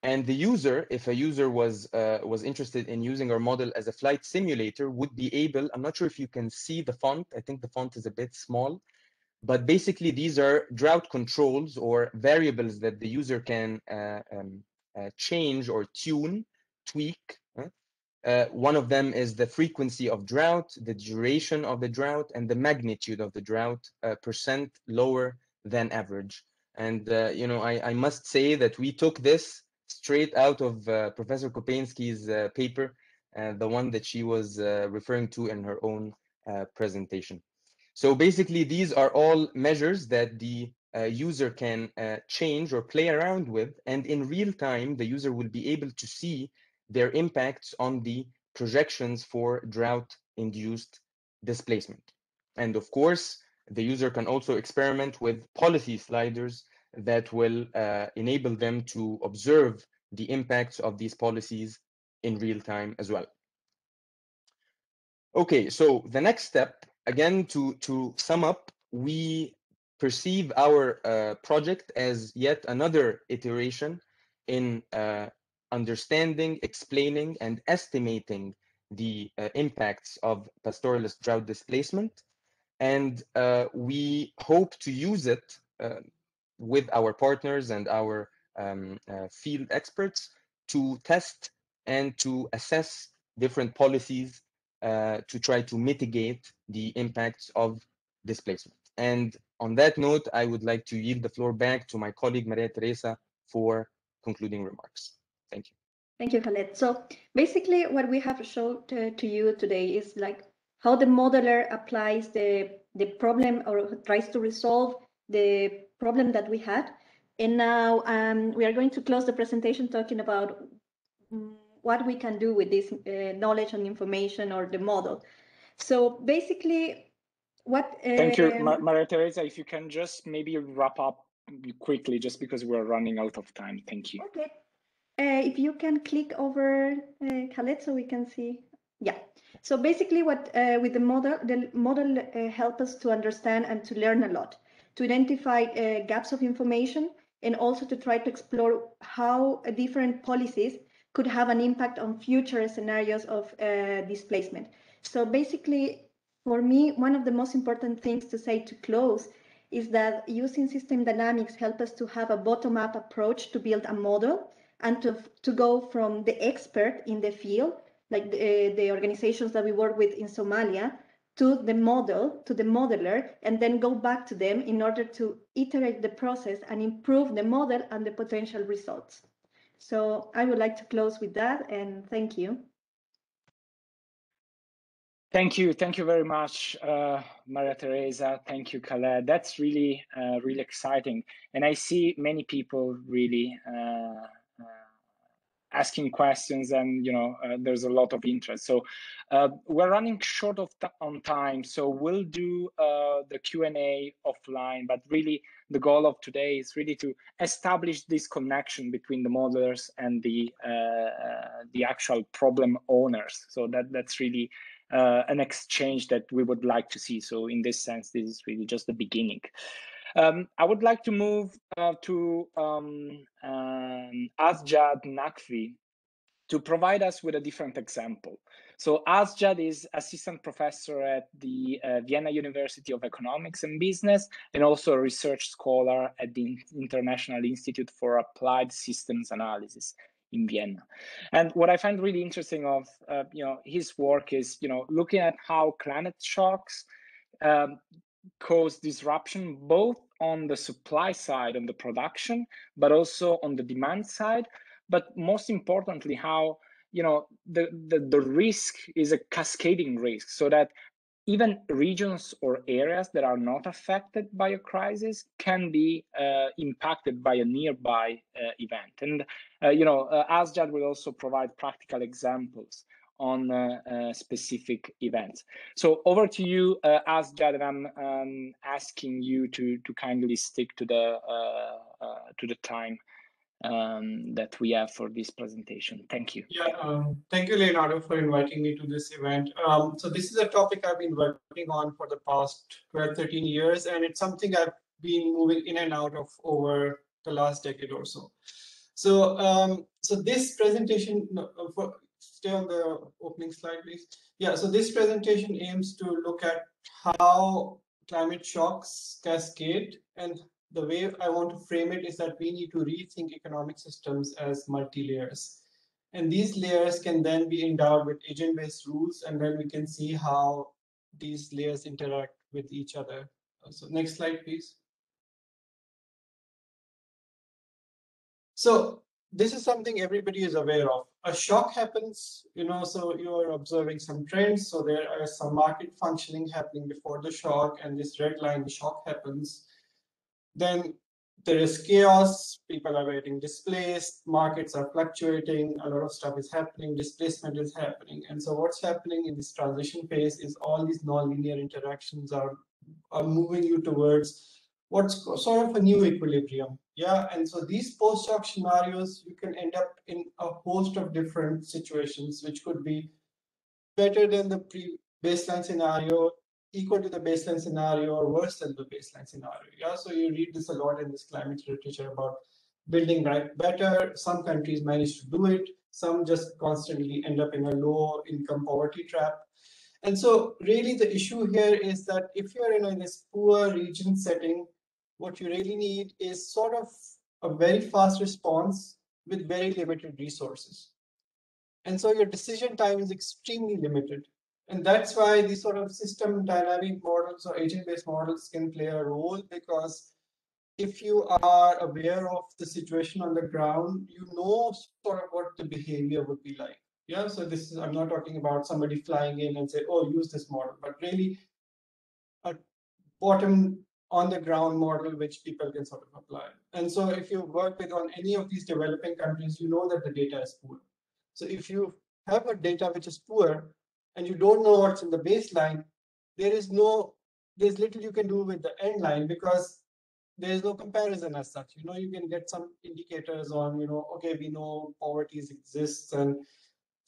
And the user, if a user was uh, was interested in using our model as a flight simulator, would be able, I'm not sure if you can see the font, I think the font is a bit small, but basically these are drought controls or variables that the user can uh, um, uh, change or tune, tweak. Huh? Uh, one of them is the frequency of drought, the duration of the drought, and the magnitude of the drought, uh, percent lower than average. And, uh, you know, I, I must say that we took this straight out of uh, Professor Kopainski's uh, paper, uh, the one that she was uh, referring to in her own uh, presentation. So basically, these are all measures that the uh, user can uh, change or play around with. And in real time, the user will be able to see their impacts on the projections for drought-induced displacement. And of course, the user can also experiment with policy sliders that will uh, enable them to observe the impacts of these policies in real time as well. Okay, so the next step, again, to, to sum up, we perceive our uh, project as yet another iteration in uh, understanding, explaining, and estimating the uh, impacts of pastoralist drought displacement. And uh, we hope to use it uh, with our partners and our um, uh, field experts to test and to assess different policies uh, to try to mitigate the impacts of displacement. And on that note, I would like to yield the floor back to my colleague, Maria Teresa, for concluding remarks. Thank you. Thank you, Khaled. So basically what we have shown to, to you today is like how the modeler applies the, the problem or tries to resolve the problem that we had. And now um, we are going to close the presentation talking about what we can do with this uh, knowledge and information or the model. So basically what- uh, Thank you, Mar Maria Teresa, if you can just maybe wrap up quickly just because we're running out of time. Thank you. Okay. Uh, if you can click over uh, Khaled so we can see. Yeah. So basically what uh, with the model, the model uh, helps us to understand and to learn a lot, to identify uh, gaps of information and also to try to explore how uh, different policies could have an impact on future scenarios of uh, displacement. So basically, for me, one of the most important things to say to close is that using system dynamics helps us to have a bottom-up approach to build a model and to, to go from the expert in the field, like the, the organizations that we work with in Somalia, to the model, to the modeler, and then go back to them in order to iterate the process and improve the model and the potential results. So I would like to close with that, and thank you. Thank you. Thank you very much, uh, Maria Teresa. Thank you, Khaled. That's really, uh, really exciting. And I see many people really uh, asking questions, and you know uh, there's a lot of interest. So uh, we're running short of on time, so we'll do uh, the Q and A offline, but really the goal of today is really to establish this connection between the modelers and the uh, the actual problem owners. So that that's really uh, an exchange that we would like to see. So in this sense, this is really just the beginning. Um, I would like to move uh, to um, um, Asjad Nakvi to provide us with a different example. So Asjad is assistant professor at the uh, Vienna University of Economics and Business, and also a research scholar at the International Institute for Applied Systems Analysis in Vienna. And what I find really interesting of uh, you know his work is you know looking at how climate shocks um, cause disruption both on the supply side, on the production, but also on the demand side. But most importantly, how you know the, the, the risk is a cascading risk, so that even regions or areas that are not affected by a crisis can be uh, impacted by a nearby uh, event. And uh, you know, uh, Asjad will also provide practical examples on uh, uh, specific events. So over to you, uh, Asjad, and I'm um, asking you to to kindly stick to the uh, uh, to the time um, that we have for this presentation. Thank you. Yeah, um, thank you, Leonardo, for inviting me to this event. Um, so this is a topic I've been working on for the past twelve, thirteen years, and it's something I've been moving in and out of over the last decade or so. So, um, so this presentation, no, for, stay on the opening slide, please. Yeah, so this presentation aims to look at how climate shocks cascade, and the way I want to frame it is that we need to rethink economic systems as multi-layers. And these layers can then be endowed with agent-based rules, and then we can see how these layers interact with each other. So next slide, please. So this is something everybody is aware of. A shock happens, you know, so you are observing some trends. So there are some market functioning happening before the shock, and this red line, the shock happens. Then there is chaos, people are getting displaced, markets are fluctuating, a lot of stuff is happening, displacement is happening. And so what's happening in this transition phase is all these nonlinear interactions are, are moving you towards what's sort of a new equilibrium. Yeah, and so these post-shock scenarios, you can end up in a host of different situations, which could be better than the pre baseline scenario, equal to the baseline scenario, or worse than the baseline scenario. Yeah, so you read this a lot in this climate literature about building back better. Some countries manage to do it. Some just constantly end up in a low income poverty trap. And so really the issue here is that if you're in this poor region setting, what you really need is sort of a very fast response with very limited resources. And so your decision time is extremely limited. And that's why these sort of system dynamic models or agent-based models can play a role, because if you are aware of the situation on the ground, you know sort of what the behavior would be like. Yeah, so this is, I'm not talking about somebody flying in and say, oh, use this model, but really a bottom on the ground model, which people can sort of apply. And so if you work with on any of these developing countries, you know that the data is poor. So if you have a data which is poor, and you don't know what's in the baseline, there is no, there's little you can do with the end line, because there is no comparison as such. You know, you can get some indicators on, you know, okay, we know poverty exists and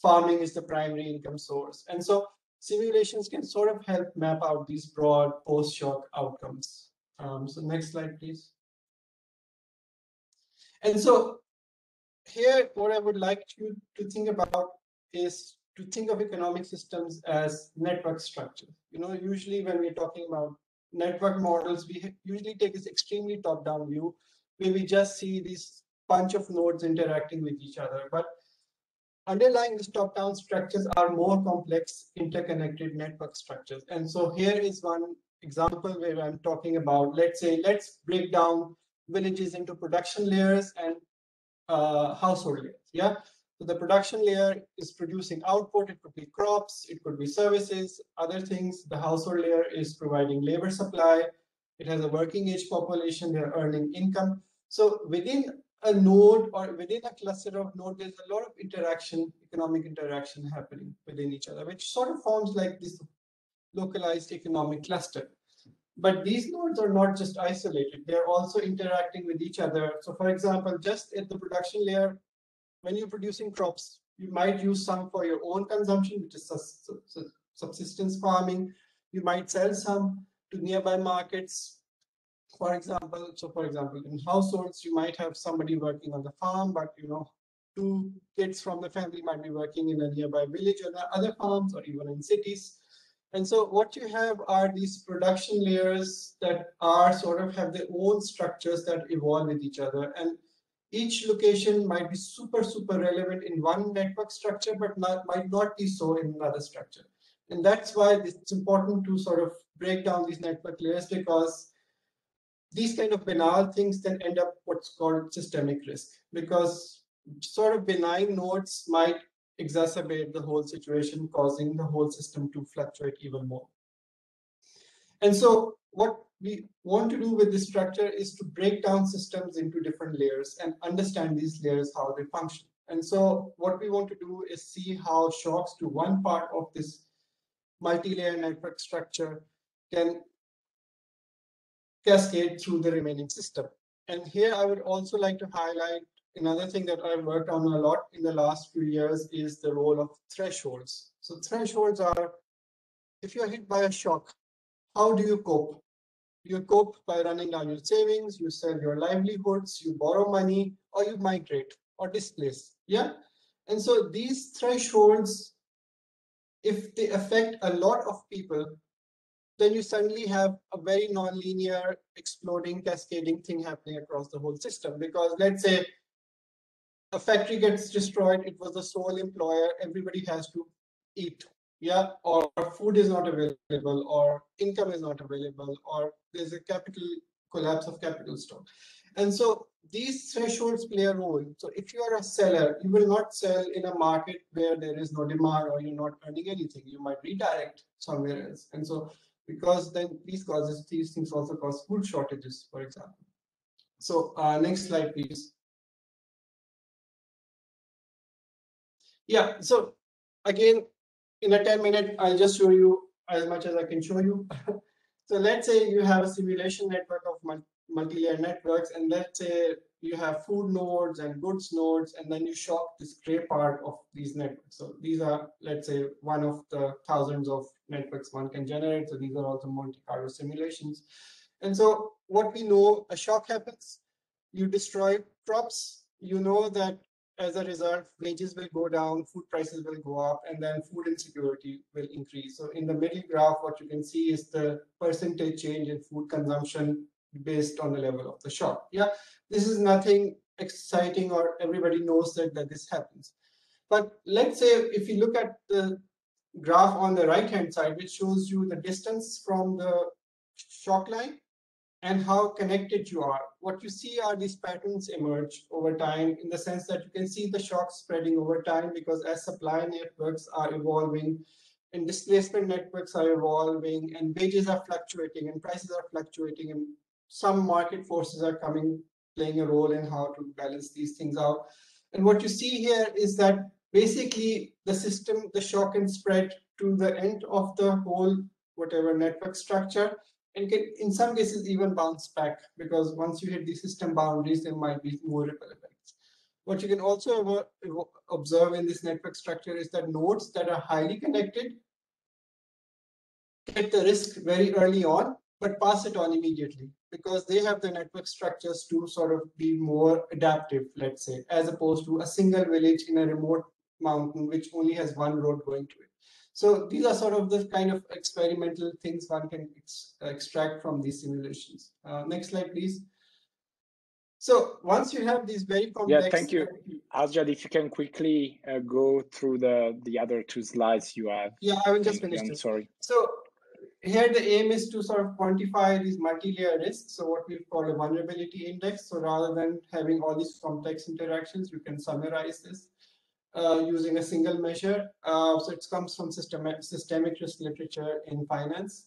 farming is the primary income source. And so simulations can sort of help map out these broad post-shock outcomes. Um, so next slide, please. And so here, what I would like you to think about is to think of economic systems as network structure. You know, usually when we're talking about network models, we usually take this extremely top-down view, where we just see these bunch of nodes interacting with each other. But underlying these top-down structures are more complex, interconnected network structures. And so here is one example where I'm talking about, let's say, let's break down villages into production layers and uh, household layers. Yeah. So the production layer is producing output. It could be crops, it could be services, other things. The household layer is providing labor supply. It has a working age population. They're earning income. So within a node or within a cluster of nodes, there's a lot of interaction, economic interaction happening within each other, which sort of forms like this localized economic cluster. But these nodes are not just isolated. They're also interacting with each other. So for example, just at the production layer, when you're producing crops, you might use some for your own consumption, which is subsistence farming. You might sell some to nearby markets, for example. So, for example, in households, you might have somebody working on the farm, but you know, two kids from the family might be working in a nearby village or other farms, or even in cities. And so, what you have are these production layers that are sort of have their own structures that evolve with each other, and each location might be super, super relevant in one network structure, but not, might not be so in another structure. And that's why it's important to sort of break down these network layers, because these kind of banal things then end up what's called systemic risk, because sort of benign nodes might exacerbate the whole situation, causing the whole system to fluctuate even more. And so what we want to do with this structure is to break down systems into different layers and understand these layers, how they function. And so what we want to do is see how shocks to one part of this multi-layer network structure can cascade through the remaining system. And here I would also like to highlight another thing that I've worked on a lot in the last few years is the role of thresholds. So thresholds are, if you're hit by a shock, how do you cope? You cope by running down your savings, you sell your livelihoods, you borrow money, or you migrate. or displaced. Yeah. And so these thresholds, if they affect a lot of people, then you suddenly have a very non-linear, exploding, cascading thing happening across the whole system. Because let's say a factory gets destroyed, it was the sole employer, everybody has to eat, yeah, or food is not available, or income is not available, or there's a capital collapse of capital stock. And so these thresholds play a role. So if you are a seller, you will not sell in a market where there is no demand or you're not earning anything. You might redirect somewhere else. And so because then these causes, these things also cause food shortages, for example. So uh, next slide, please. Yeah, so again, in a ten minute, I'll just show you as much as I can show you. So let's say you have a simulation network of multi-layer networks, and let's say you have food nodes and goods nodes, and then you shop this gray part of these networks. So these are, let's say, one of the thousands of networks one can generate. So these are also Monte Carlo simulations. And so what we know, a shock happens, you destroy crops, you know that as a result, wages will go down, food prices will go up, and then food insecurity will increase. So in the middle graph, what you can see is the percentage change in food consumption based on the level of the shock. Yeah, this is nothing exciting, or everybody knows that, that this happens. But let's say if you look at the graph on the right hand side, which shows you the distance from the shock line and how connected you are, what you see are these patterns emerge over time, in the sense that you can see the shock spreading over time, because as supply networks are evolving and displacement networks are evolving and wages are fluctuating and prices are fluctuating, and some market forces are coming, playing a role in how to balance these things out. And what you see here is that basically the system, the shock can spread to the end of the whole, whatever network structure, and can in some cases even bounce back, because once you hit the system boundaries, there might be more ripple effects. What you can also observe in this network structure is that nodes that are highly connected get the risk very early on, but pass it on immediately, because they have the network structures to sort of be more adaptive, let's say, as opposed to a single village in a remote mountain, which only has one road going to it. So these are sort of the kind of experimental things one can ex extract from these simulations. Uh, next slide, please. So once you have these very complex... Yeah, thank you. Asjad, if you can quickly uh, go through the, the other two slides you have. Yeah, I will just finish this. I'm sorry. So, here the aim is to sort of quantify these multi-layer risks, so what we've called a vulnerability index. So rather than having all these complex interactions, you can summarize this uh, using a single measure. Uh, so it comes from systemic, systemic risk literature in finance.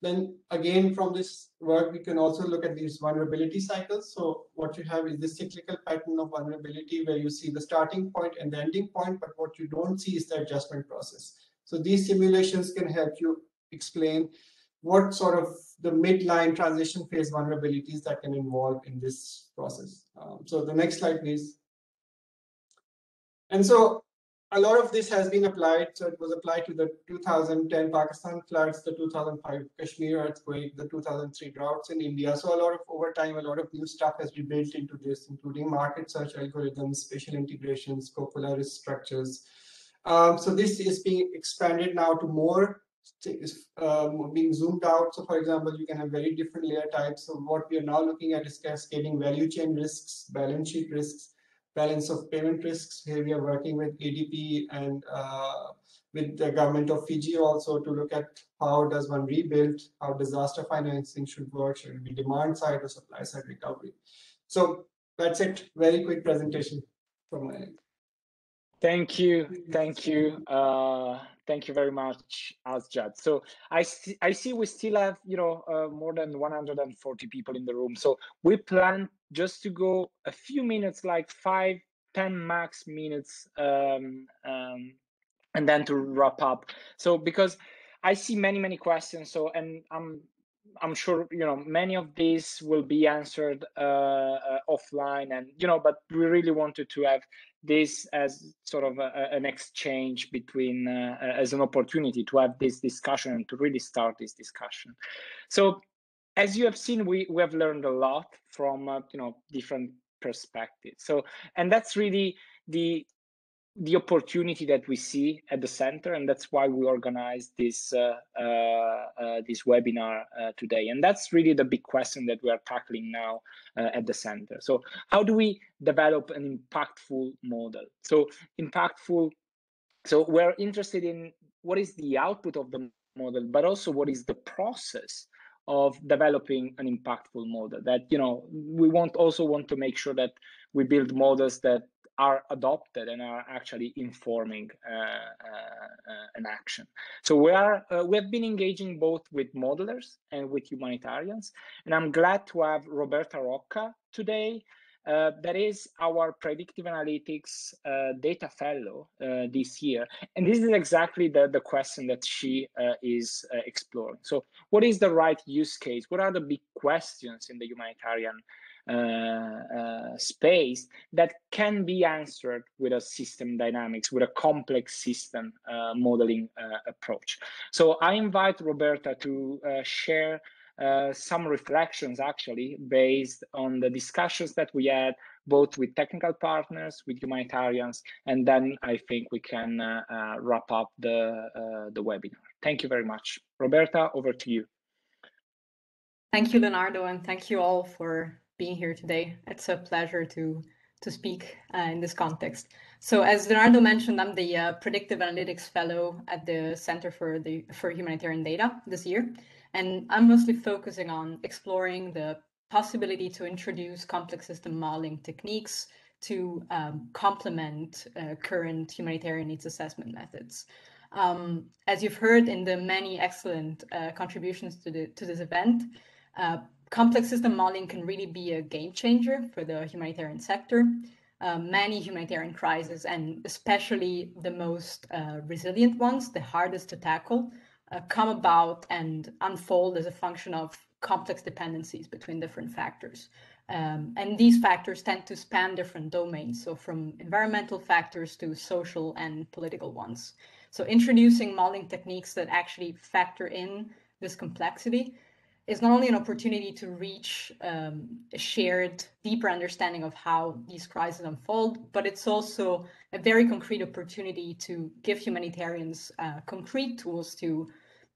Then again, from this work, we can also look at these vulnerability cycles. So what you have is this cyclical pattern of vulnerability, where you see the starting point and the ending point, but what you don't see is the adjustment process. So these simulations can help you explain what sort of the midline transition phase vulnerabilities that can involve in this process. Um, so the next slide, please. And so a lot of this has been applied. So it was applied to the two thousand ten Pakistan floods, the two thousand five Kashmir earthquake, the two thousand three droughts in India. So a lot of, over time, a lot of new stuff has been built into this, including market search algorithms, spatial integrations, copolar risk structures. Um, so this is being expanded now to more Um, being zoomed out. So for example, you can have very different layer types. So what we are now looking at is cascading value chain risks, balance sheet risks, balance of payment risks. Here we are working with A D P and uh, with the government of Fiji also to look at how does one rebuild, how disaster financing should work, should it be demand side or supply side recovery. So that's it, very quick presentation from my end. Thank you, thank you. Uh... Thank you very much, Asjad. So I see, I see we still have, you know, uh, more than one hundred forty people in the room. So we plan just to go a few minutes, like five, ten max minutes, um, um, and then to wrap up. So because I see many, many questions. So and I'm I'm sure, you know, many of these will be answered uh, uh, offline, and you know, but we really wanted to have this as sort of a, an exchange between, uh, as an opportunity to have this discussion and to really start this discussion. So, as you have seen, we, we have learned a lot from, uh, you know, different perspective. So, and that's really the the opportunity that we see at the center, and that's why we organized this uh, uh, uh, this webinar uh, today. And that's really the big question that we are tackling now uh, at the center. So how do we develop an impactful model? So impactful, so we're interested in what is the output of the model, but also what is the process of developing an impactful model. That, you know, we want also want to make sure that we build models that are adopted and are actually informing uh, uh, an action. So we are uh, we have been engaging both with modelers and with humanitarians, and I'm glad to have Roberta Rocca today. Uh, that is our predictive analytics uh, data fellow uh, this year, and this is exactly the the question that she uh, is uh, exploring. So, what is the right use case? What are the big questions in the humanitarian Uh, uh, space that can be answered with a system dynamics, with a complex system uh, modeling uh, approach. So I invite Roberta to uh, share uh, some reflections actually based on the discussions that we had both with technical partners, with humanitarians, and then I think we can uh, uh, wrap up the, uh, the webinar. Thank you very much. Roberta, over to you. Thank you, Leonardo, and thank you all for being here today. It's a pleasure to to speak uh, in this context. So as Leonardo mentioned, I'm the uh, Predictive Analytics Fellow at the Center for the for Humanitarian Data this year, and I'm mostly focusing on exploring the possibility to introduce complex system modeling techniques to um, complement uh, current humanitarian needs assessment methods. Um, as you've heard in the many excellent uh, contributions to the to this event, uh, complex system modeling can really be a game changer for the humanitarian sector. Uh, many humanitarian crises, and especially the most uh, resilient ones, the hardest to tackle, uh, come about and unfold as a function of complex dependencies between different factors. Um, and these factors tend to span different domains, so from environmental factors to social and political ones. So introducing modeling techniques that actually factor in this complexity is not only an opportunity to reach um, a shared, deeper understanding of how these crises unfold, but it's also a very concrete opportunity to give humanitarians uh, concrete tools to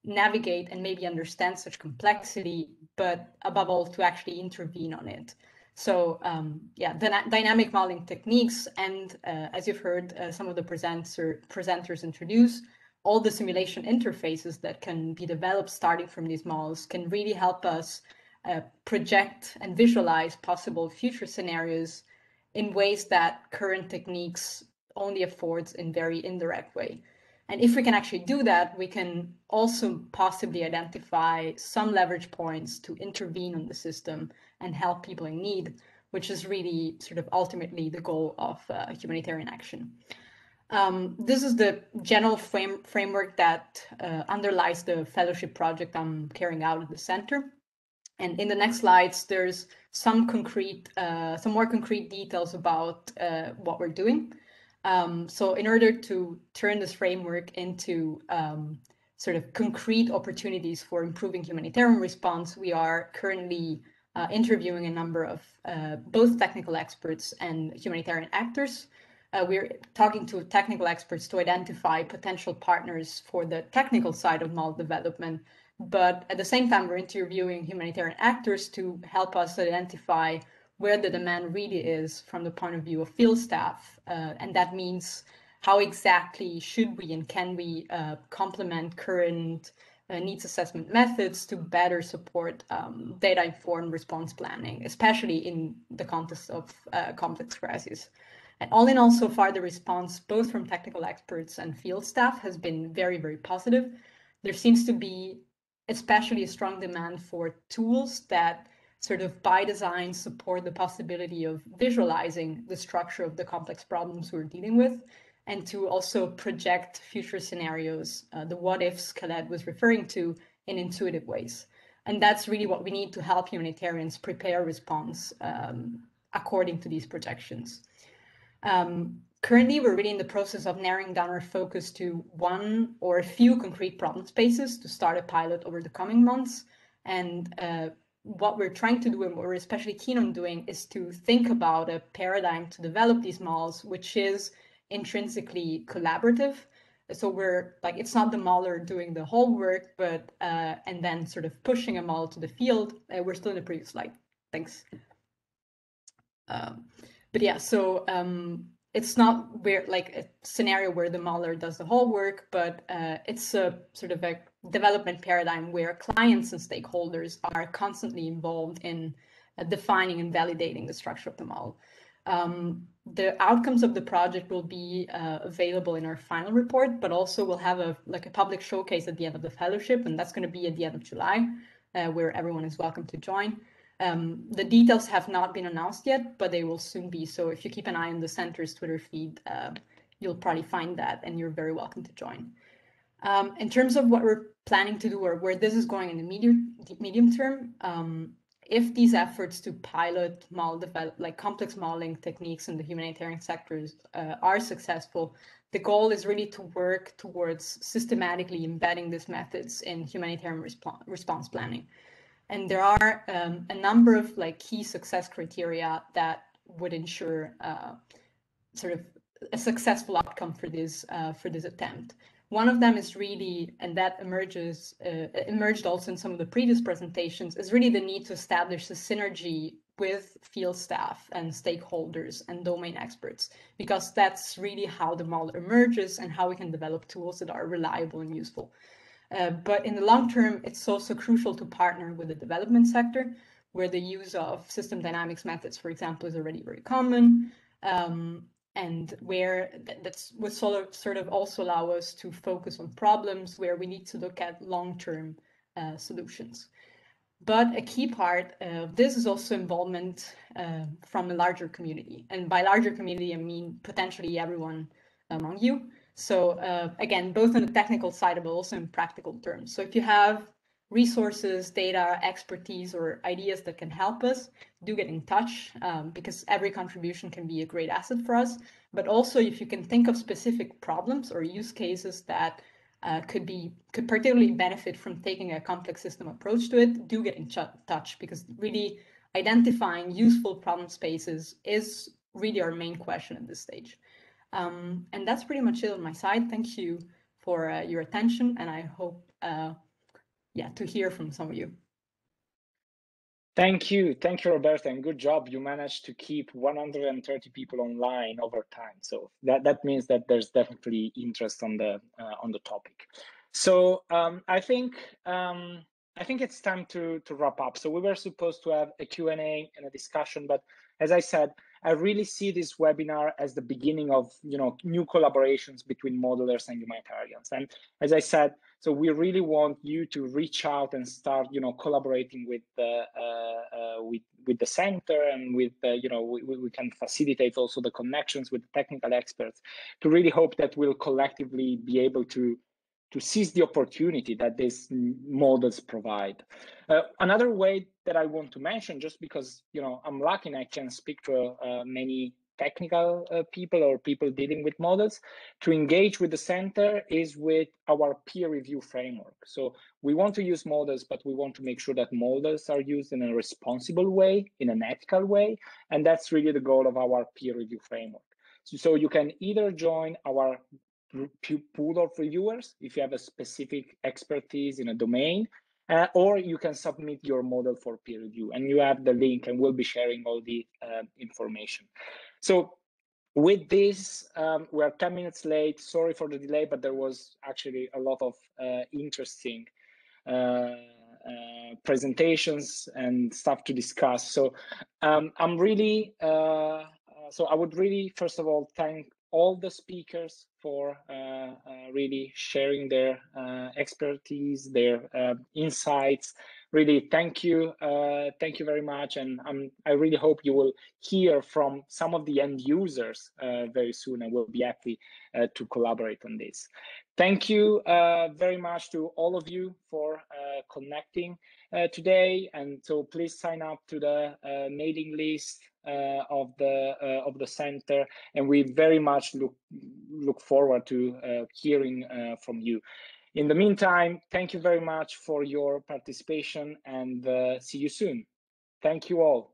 navigate and maybe understand such complexity, but above all, to actually intervene on it. So um, yeah, the dynamic modeling techniques, and uh, as you've heard, uh, some of the presenter, presenters introduce, all the simulation interfaces that can be developed starting from these models can really help us uh, project and visualize possible future scenarios in ways that current techniques only affords in very indirect way. And if we can actually do that, we can also possibly identify some leverage points to intervene on the system and help people in need, which is really sort of ultimately the goal of uh, humanitarian action. Um, this is the general frame, framework that uh, underlies the fellowship project I'm carrying out at the center. And in the next slides, there's some concrete, uh, some more concrete details about uh, what we're doing. Um, so in order to turn this framework into um, sort of concrete opportunities for improving humanitarian response, we are currently uh, interviewing a number of uh, both technical experts and humanitarian actors. Uh, we're talking to technical experts to identify potential partners for the technical side of model development, but at the same time, we're interviewing humanitarian actors to help us identify where the demand really is from the point of view of field staff. Uh, and that means how exactly should we and can we uh, complement current uh, needs assessment methods to better support um, data-informed response planning, especially in the context of uh, complex crises. And all in all, so far, the response, both from technical experts and field staff, has been very, very positive. There seems to be especially a strong demand for tools that sort of by design support the possibility of visualizing the structure of the complex problems we're dealing with, and to also project future scenarios, uh, the what-ifs Khaled was referring to, in intuitive ways. And that's really what we need to help humanitarians prepare response um, according to these projections. Um, currently, we're really in the process of narrowing down our focus to one or a few concrete problem spaces to start a pilot over the coming months. And uh, what we're trying to do and what we're especially keen on doing is to think about a paradigm to develop these models, which is intrinsically collaborative. So we're like, it's not the modeler doing the whole work, but uh, and then sort of pushing a model to the field. Uh, we're still in the previous slide. Thanks. Um, but yeah, so um, it's not where like a scenario where the modeler does the whole work, but uh, it's a sort of a development paradigm where clients and stakeholders are constantly involved in uh, defining and validating the structure of the model. Um, the outcomes of the project will be uh, available in our final report, but also we'll have a like a public showcase at the end of the fellowship, and that's going to be at the end of July, uh, where everyone is welcome to join. Um, the details have not been announced yet, but they will soon be. So if you keep an eye on the center's Twitter feed, uh, you'll probably find that, and you're very welcome to join. Um, in terms of what we're planning to do or where this is going in the medium, medium term, um, if these efforts to pilot model develop, like complex modeling techniques in the humanitarian sectors uh, are successful, the goal is really to work towards systematically embedding these methods in humanitarian resp- response planning. And there are um, a number of like key success criteria that would ensure uh, sort of a successful outcome for this uh, for this attempt. One of them is really, and that emerges uh, emerged also in some of the previous presentations, is really the need to establish a synergy with field staff and stakeholders and domain experts, because that's really how the model emerges and how we can develop tools that are reliable and useful. Uh, but in the long term, it's also crucial to partner with the development sector, where the use of system dynamics methods, for example, is already very common. Um, and where that's would sort of also allow us to focus on problems where we need to look at long-term uh, solutions. But a key part of this is also involvement uh, from a larger community. And by larger community, I mean potentially everyone among you. So uh, again, both on the technical side, but also in practical terms. So if you have resources, data, expertise, or ideas that can help us, do get in touch, um, because every contribution can be a great asset for us. But also, if you can think of specific problems or use cases that uh, could be could particularly benefit from taking a complex system approach to it, do get in touch, because really identifying useful problem spaces is really our main question at this stage. Um, and that's pretty much it on my side. Thank you for uh, your attention, and I hope uh, yeah, to hear from some of you. Thank you. Thank you, Roberta, and good job. You managed to keep one hundred thirty people online over time. So that, that means that there's definitely interest on the uh, on the topic. So um, I think um, I think it's time to, to wrap up. So we were supposed to have a Q and A and a discussion, but as I said, I really see this webinar as the beginning of, you know, new collaborations between modelers and humanitarians. And as I said, so we really want you to reach out and start, you know, collaborating with the uh, uh, with with the center, and with uh, you know, we, we can facilitate also the connections with the technical experts, to really hope that we'll collectively be able to to seize the opportunity that these models provide. Uh, another way that I want to mention, just because, you know, I'm lucky I can speak to uh, many technical uh, people or people dealing with models, to engage with the center is with our peer review framework. So we want to use models, but we want to make sure that models are used in a responsible way, in an ethical way. And that's really the goal of our peer review framework. So, so you can either join our pool of reviewers if you have a specific expertise in a domain, uh, or you can submit your model for peer review, and you have the link, and we'll be sharing all the uh, information. So with this, um, we're ten minutes late. Sorry for the delay, but there was actually a lot of uh, interesting uh, uh, presentations and stuff to discuss. So um, I'm really, uh, so I would really, first of all, thank all the speakers for uh, uh, really sharing their uh, expertise, their uh, insights. Really, thank you. Uh, thank you very much. And um, I really hope you will hear from some of the end users uh, very soon, and we'll be happy uh, to collaborate on this. Thank you uh, very much to all of you for uh, connecting uh, today. And so please sign up to the uh, mailing list uh, of the uh, of the center. And we very much look, look forward to uh, hearing uh, from you. In the meantime, thank you very much for your participation and uh, see you soon. Thank you all.